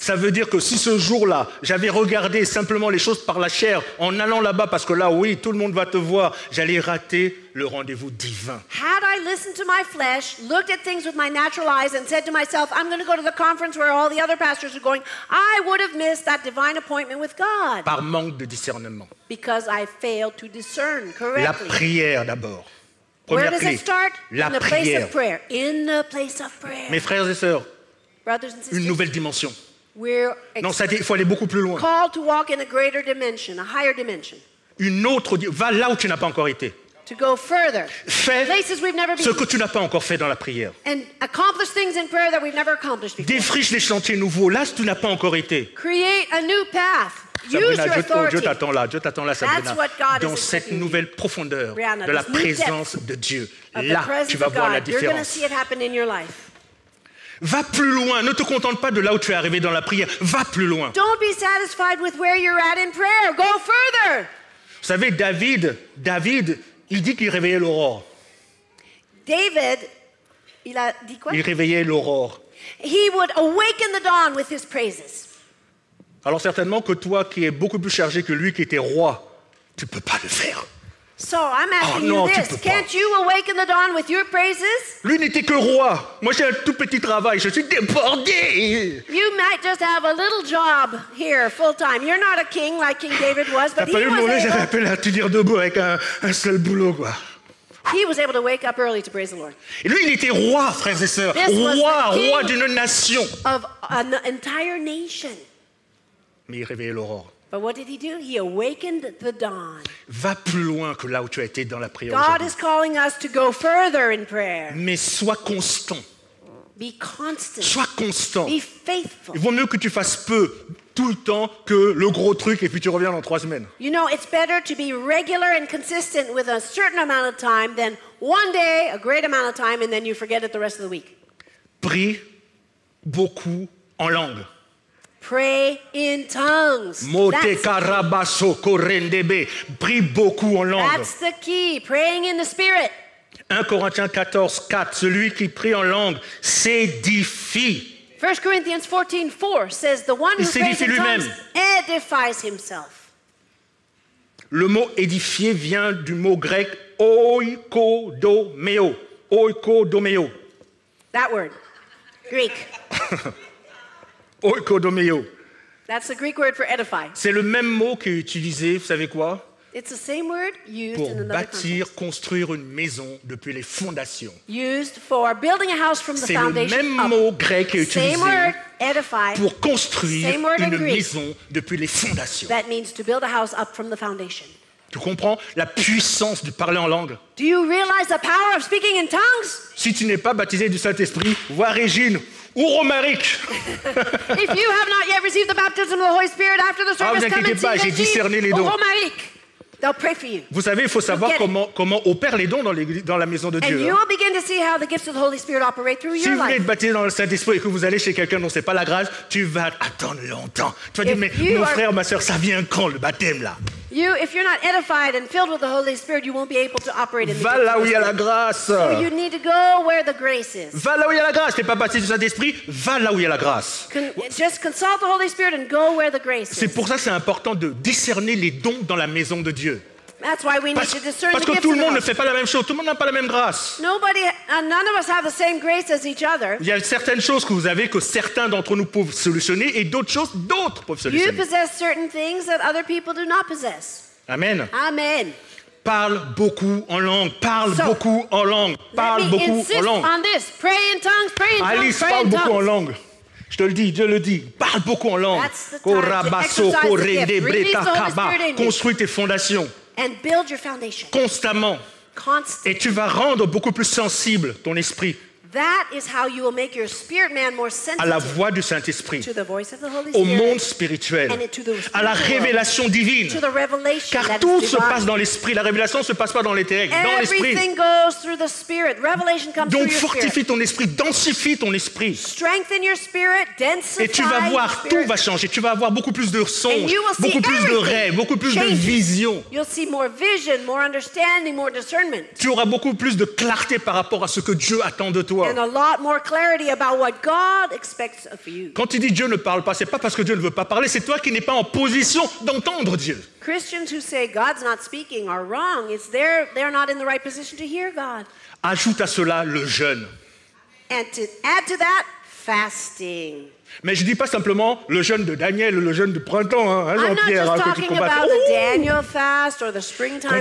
Ça veut dire que si ce jour-là, j'avais regardé simplement les choses par la chair, en allant là-bas, parce que là, oui, tout le monde va te voir, j'allais rater le rendez-vous divin. Had I listened to my flesh, looked at things with my natural eyes and said to myself, I'm going to go to the conference where all the other pastors are going, I would have missed that divine appointment with God. Par manque de discernement. Because I failed to discern correctly. La prière d'abord. Première clé. Where does it start? La prière. In the place of prayer. In the place of prayer. Mes frères et sœurs, une nouvelle dimension. Non, ça dit, il faut aller beaucoup plus loin. Called to walk in a greater dimension, a higher dimension. Une autre, va là où tu n'as pas encore été. To go further, fais places we've never been. Ce que tu n'as pas encore fait dans la prière. And accomplish things in prayer that we've never accomplished before. Défriche des chantiers nouveaux, là tu n'as pas encore été. Create a new path. Use your authority. Dieu t'attend là, Sabrina. Dans cette nouvelle profondeur de la présence de Dieu, là tu vas voir la différence. Va plus loin, ne te contente pas de là où tu es arrivé dans la prière. Va plus loin. Don't be satisfied with where you're at in prayer. Go further. Vous savez, David. Il dit qu'il réveillait l'aurore. David, il a dit quoi? Il réveillait l'aurore. He would awaken the dawn with his praises. Alors certainement que toi qui es beaucoup plus chargé que lui qui était roi, tu peux pas le faire. So I'm asking you this. Can't you awaken the dawn with your praises? Lui n'était que roi. Moi j'ai un tout petit travail, je suis débordé. You might just have a little job here full time. You're not a king like King David was, but he was able. J'avais à peine à tenir debout avec un seul boulot quoi. He was able to wake up early to praise the Lord. Et lui il était roi, frères et sœurs, roi d'une nation. Of an entire nation. Mais il réveillait l'aurore. But what did he do? He awakened the dawn. Va plus loin que là où tu as été dans la prière. God is calling us to go further in prayer. Mais sois constant. Be constant. Sois constant. Be faithful. Il vaut mieux que tu fasses peu tout le temps que le gros truc et puis tu reviens dans 3 semaines. You know, it's better to be regular and consistent with a certain amount of time than one day, a great amount of time, and then you forget it the rest of the week. Prie beaucoup en langue. Pray in tongues. Prie beaucoup en langue. That's the key. Praying in the spirit. 1 Corinthiens 14, 4. Celui qui prie en langue s'édifie. 1 Corinthians 14, 4 says the one who prays in tongues edifies himself. Le mot édifier vient du mot grec oikodomeo. Oikodomeo. That word. Greek. Oikodomeo. That's the Greek word for edify. C'est le même mot qui est utilisé, vous savez quoi? It's the same word used pour in bâtir, context. Construire une maison depuis les fondations. Used for building a house from the foundation. C'est le même mot grec qui est utilisé word, edify, pour construire une maison depuis les fondations. That means to build a house up from the foundation. Tu comprends la puissance du parler en langue? Do you realize the power of speaking in tongues? Si tu n'es pas baptisé du Saint-Esprit, vois Régine. Ou Romaric. If you have not yet received the baptism of the Holy Spirit after the service, come and see Régine ou Romaric. Vous savez, il faut savoir comment opèrent les dons dans la maison de Dieu. Si vous voulez être baptisé dans le Saint-Esprit et que vous allez chez quelqu'un dont ce n'est pas la grâce, tu vas attendre longtemps. Tu vas dire, mais mon frère, ma soeur, ça vient quand le baptême là? If you're not edified and filled with the Holy Spirit, you won't be able to operate in the gift. Va là où il y a la grâce. So you need to go where the grace is. Va là où il y a la grâce. T'es pas baptisé du Saint-Esprit, va là où il y a la grâce. Just consult the Holy Spirit and go where the grace is. C'est pour ça que c'est important de discerner les dons dans la maison de Dieu. That's why we need to discern the gifts. Parce que tout le monde ne fait pas la même chose, tout le monde n'a pas la même grâce. None of us have the same grace as each other. Il y a certaines choses que vous avez que certains d'entre nous peuvent solutionner et d'autres choses d'autres peuvent solutionner. You possess certain things that other people do not possess. Amen. Amen. Parle beaucoup en langue, parle beaucoup en langue, parle beaucoup en langue. On this. Pray in tongues, pray in tongues. Alice parle beaucoup en langue. Je te le dis, Dieu le dit, parle beaucoup en langue. Construis tes fondations. And build your foundation. Constamment. Et tu vas rendre beaucoup plus sensible ton esprit à la voix du Saint-Esprit, au monde spirituel, à la révélation divine. Car tout se passe dans l'esprit, la révélation ne se passe pas dans les terres, dans l'esprit. Donc fortifie ton esprit, densifie ton esprit. Et tu vas voir, tout va changer. Tu vas avoir beaucoup plus de songes, beaucoup plus de rêves, beaucoup plus de visions. Tu auras beaucoup plus de clarté par rapport à ce que Dieu attend de toi. And a lot more clarity about what God expects of you. Quand tu dis Dieu ne parle pas, c'est pas parce que Dieu ne veut pas parler, c'est toi qui n'es pas en position d'entendre Dieu. Christians who say God's not speaking are wrong. It's they're not in the right position to hear God. Ajoute à cela le jeûne. And to add to that, fasting. Mais je dis pas simplement le jeûne de Daniel, le jeûne du printemps, hein, Jean-Pierre, hein, que tu combattes.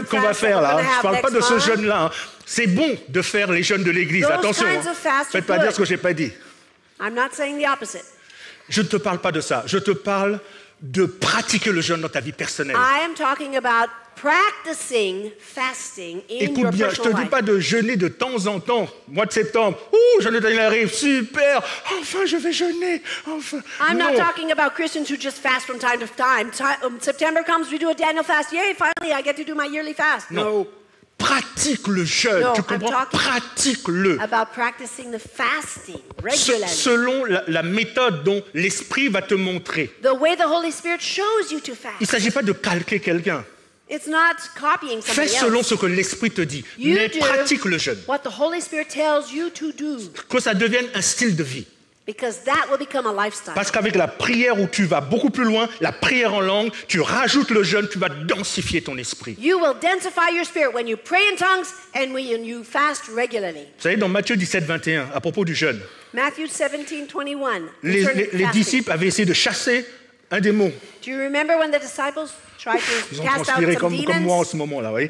Qu'on va faire là, hein. Je parle pas de ce jeûne là. Hein. C'est bon de faire les jeûnes de l'église, attention. Hein. Faites pas dire ce que j'ai pas dit. Je ne te parle pas de ça, je te parle de pratiquer le jeûne dans ta vie personnelle. Écoute bien, je te dis pas de jeûner de temps en temps, mois de septembre. Ouh, jeûne de Daniel arrive, super. Enfin, je vais jeûner. Enfin. I'm not talking about Christians who just fast from time to time. September comes, we do a Daniel fast. Yay, finally, I get to do my yearly fast. No. Pratique le jeûne, tu comprends? Pratique-le. Selon la méthode dont l'esprit va te montrer. Il ne s'agit pas de calquer quelqu'un. Fais selon ce que l'esprit te dit, mais pratique le jeûne. Que ça devienne un style de vie. Parce qu'avec la prière où tu vas beaucoup plus loin, la prière en langue, tu rajoutes le jeûne, tu vas densifier ton esprit. Vous savez, dans Matthieu 17, 21, à propos du jeûne, les disciples avaient essayé de chasser un démon. Ils ont transpiré comme moi en ce moment là, oui.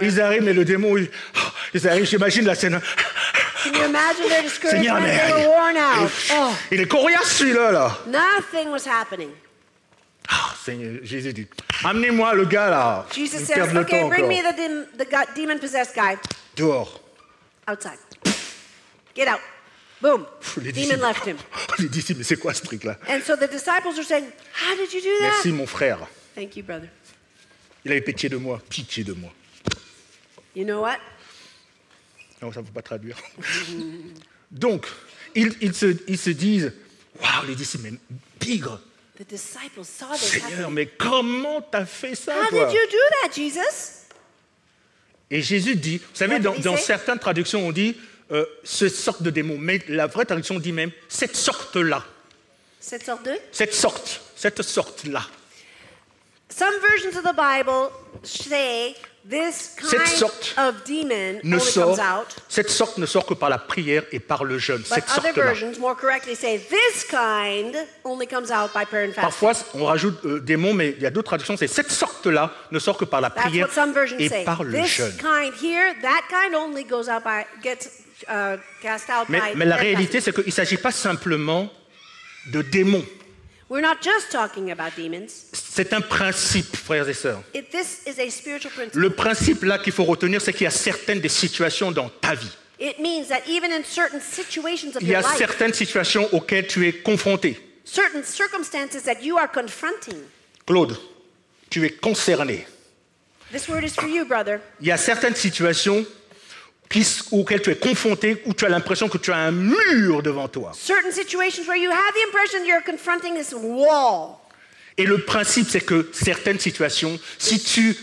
Ils arrivent mais le démon, ils arrivent, j'imagine la scène. Can you imagine their discouragement? They were worn out. Oh. Il est coriace celui-là là. Nothing was happening. Ah, Seigneur, Jésus dit, amenez-moi le gars là. Jesus says, okay, bring me the demon-possessed guy. Dehors. Outside. Get out. Boom. Demon left him. Les disciples, mais c'est quoi ce truc là? And so the disciples are saying, how did you do that? Merci mon frère. Thank you, brother. Il avait pitié de moi, pitié de moi. You know what? Non, ça ne peut pas traduire. Donc, ils se disent, waouh, les disciples, mais pigre. Seigneur, mais comment t'as fait ça, toi? Et Jésus dit, vous savez, dans certaines traductions, on dit, ce sorte de démon. Mais la vraie traduction dit même, cette sorte-là. Cette sorte de? Cette sorte-là. Some versions of the Bible say, this kind of demon only comes out. Cette sorte ne sort que par la prière et par le jeûne. But other versions more correctly say this kind only comes out by prayer and fasting. Parfois on rajoute démon, mais il y a d'autres traductions, c'est cette sorte-là ne sort que par la prière et par le jeûne. This kind here, that kind only goes out by gets cast out by prayer and fasting. Mais la réalité, c'est qu'il ne s'agit pas simplement de démons. We're not just talking about demons. C'est un principe, frères et sœurs. This is a spiritual principle. Le principe là qu'il faut retenir, c'est qu'il y a certaines des situations dans ta vie. It means that even in certain situations of your life. Il y a certaines situations auxquelles tu es confronté. Certain circumstances that you are confronting. Claude, tu es concerné. This word is for you, brother. Il y a certaines situations auxquelles tu es confronté, où tu as l'impression que tu as un mur devant toi. Certain situations where you have the impression you're confronting this wall. Et le principe, c'est que certaines situations, si tu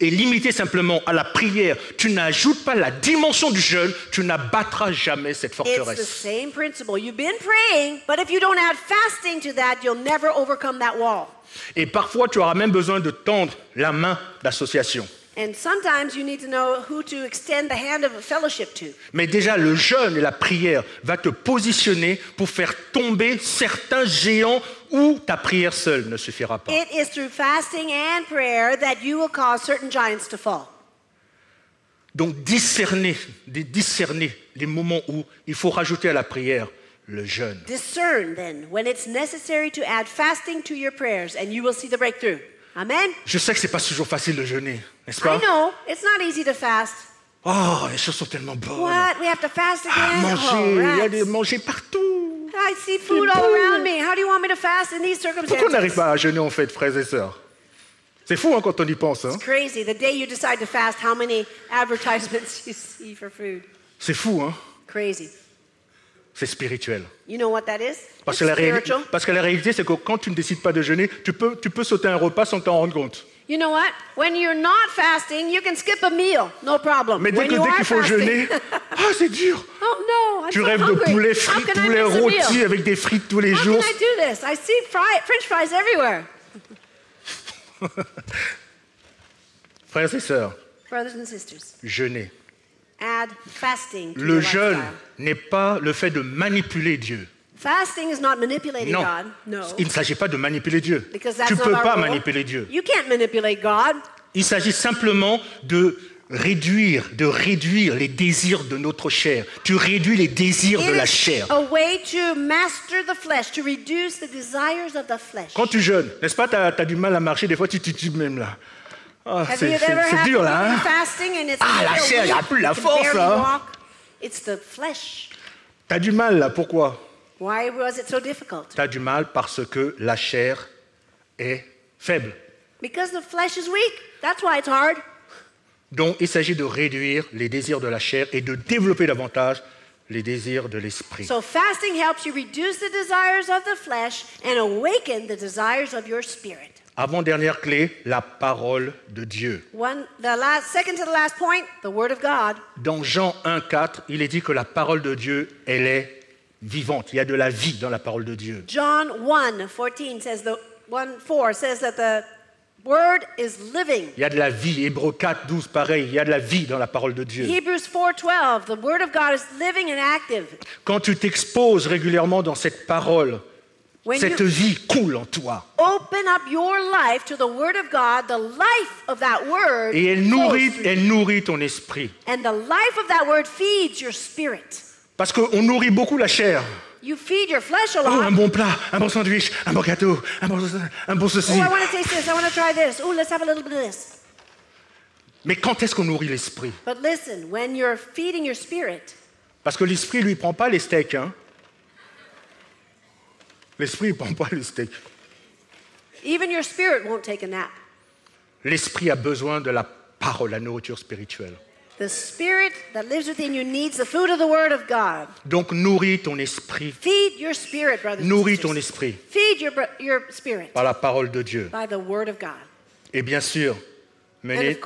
es limité simplement à la prière, tu n'ajoutes pas la dimension du jeûne, tu n'abattras jamais cette forteresse. It's the same principle. You've been praying, but if you don't add fasting to that, you'll never overcome that wall. Et parfois, tu auras même besoin de tendre la main d'association. And sometimes you need to know who to extend the hand of a fellowship to. Mais déjà, le jeûne et la prière va te positionner pour faire tomber certains géants où ta prière seule ne suffira pas. It is through fasting and prayer that you will cause certain giants to fall. Donc discerner les moments où il faut rajouter à la prière le jeûne. Discern then when it's necessary to add fasting to your prayers and you will see the breakthrough. Amen. Je sais que c'est pas toujours facile de jeûner, n'est-ce pas? I know, it's not easy to fast. Oh, les choses sont tellement bonnes. What? We have to fast again? Ah, manger, il y a des manger partout. I see food all around me. How do you want me to fast in these circumstances? Pourquoi on n'arrive pas à jeûner en fait, frères et sœurs? C'est fou hein, quand on y pense. Hein? It's crazy. The day you decide to fast, how many advertisements you see for food? C'est fou hein? Crazy. C'est spirituel. You know what that is? Parce que la réalité, c'est que quand tu ne décides pas de jeûner, tu peux sauter un repas sans t'en rendre compte. You know what? When you're not fasting, you can skip a meal, no problem. Mais dès qu'il faut jeûner, ah c'est dur. Oh no, I'm Tu so rêves hungry. De poulet frit, poulet rôti avec des frites tous les How jours. How can I do this? I see French fries everywhere. Frères et sœurs. Brothers and sisters. Jeûner. Add fasting to le jeûne n'est pas le fait de manipuler Dieu. Fasting is not manipulating non. God. No. Il ne s'agit pas de manipuler Dieu. Tu ne peux pas manipuler Dieu. You can't manipulate God. Il s'agit simplement de réduire les désirs de notre chair. Tu réduis les désirs de la chair. A way to master the flesh, to reduce the desires of the flesh. Quand tu jeûnes, n'est-ce pas, tu as du mal à marcher, des fois tu titubes même là. Oh, c'est dur là, hein? Ah, la chair, il n'y a plus la force là. T'as du mal là, pourquoi? T'as du mal parce que la chair est faible. Donc il s'agit de réduire les désirs de la chair et de développer davantage les désirs de l'esprit. So fasting helps you reduce the desires of the flesh and awaken the desires of your spirit. Avant-dernière clé, la parole de Dieu. Dans Jean 1,4, il est dit que la parole de Dieu, elle est vivante. Il y a de la vie dans la parole de Dieu. John 1:14 says that the word is living. Il y a de la vie. Hébreux 4:12, pareil. Il y a de la vie dans la parole de Dieu. Hebrews 4:12, the word of God is living and active. Quand tu t'exposes régulièrement dans cette parole, cette vie coule en toi. Open up your life to the word of God, the life of that word. Et elle nourrit ton esprit. And the life of that word feeds your spirit. Parce qu'on nourrit beaucoup la chair. You feed your flesh a lot. Oh, un bon plat, un bon sandwich, un bon gâteau, un bon ceci. Oh, I want to taste this, I want to try this. Oh, let's have a little bit of this. Mais quand est-ce qu'on nourrit l'esprit? But listen, when you're feeding your spirit. Parce que l'esprit lui prend pas les steaks, hein. L'esprit ne prend pas les steaks. Even your spirit won't take a nap. L'esprit a besoin de la parole, la nourriture spirituelle. The spirit that lives within you needs the food of the word of God. Donc nourris ton esprit. Feed your spirit, brothers. Nourris ton esprit. Feed your spirit. Par la parole de Dieu. By the word of God. Et bien sûr, mener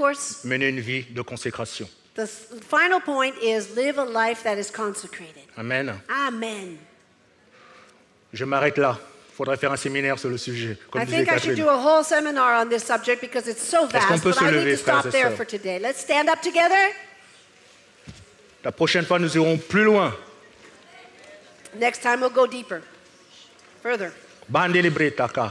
une vie de consécration. The final point is live a life that is consecrated. Amen. Amen. Je m'arrête là. Il faudrait faire un séminaire sur le sujet. Comme disait Catherine. Est-ce qu'on peut se lever, frères et sœurs? Let's stand up together. La prochaine fois, nous irons plus loin. Next time we'll go deeper. Further.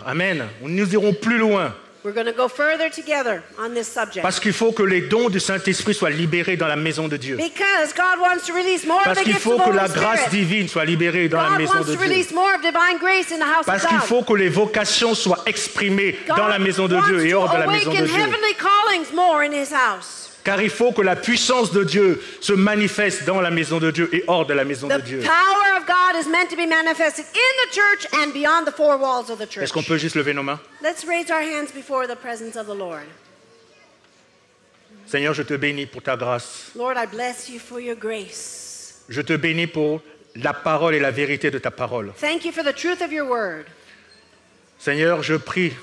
Amen. Nous irons plus loin. We're going to go further together on this subject. Parce qu'il faut que les dons du Saint-Esprit soient libérés dans la maison de Dieu. Because God wants to release more of the gifts of the Holy Spirit. Parce qu'il faut que la grâce divine soit libérée dans la maison de Dieu. God wants to release more of divine grace in the house of God. Parce qu'il faut que les vocations soient exprimées dans la maison de Dieu et hors de la maison de Dieu. God wants to awaken heavenly callings more in His house. car il faut que la puissance de Dieu se manifeste dans la maison de Dieu et hors de la maison de Dieu. Est-ce qu'on peut juste lever nos mains? Seigneur, je te bénis pour ta grâce. Lord, I bless you for your grace. Je te bénis pour la parole et la vérité de ta parole. Thank you for the truth of your word. Seigneur, je prie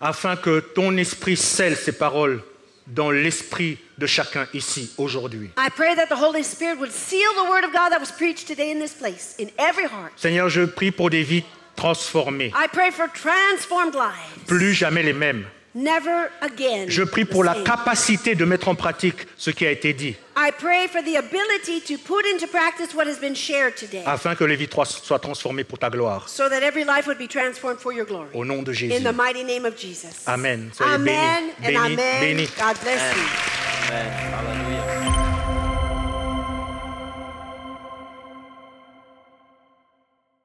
afin que ton esprit scelle ces paroles dans l'esprit de chacun ici aujourd'hui. Seigneur, je prie pour des vies transformées. I pray for transformed lives. Plus jamais les mêmes. Never again. Je prie pour la capacité de mettre en pratique ce qui a été dit. I pray for the ability to put into practice what has been shared today. Afin que les vies soient transformées pour ta gloire. So that every life would be transformed for your glory. Au nom de Jésus. In the mighty name of Jesus. Amen. Soyez bénis. Amen. God bless you. Amen.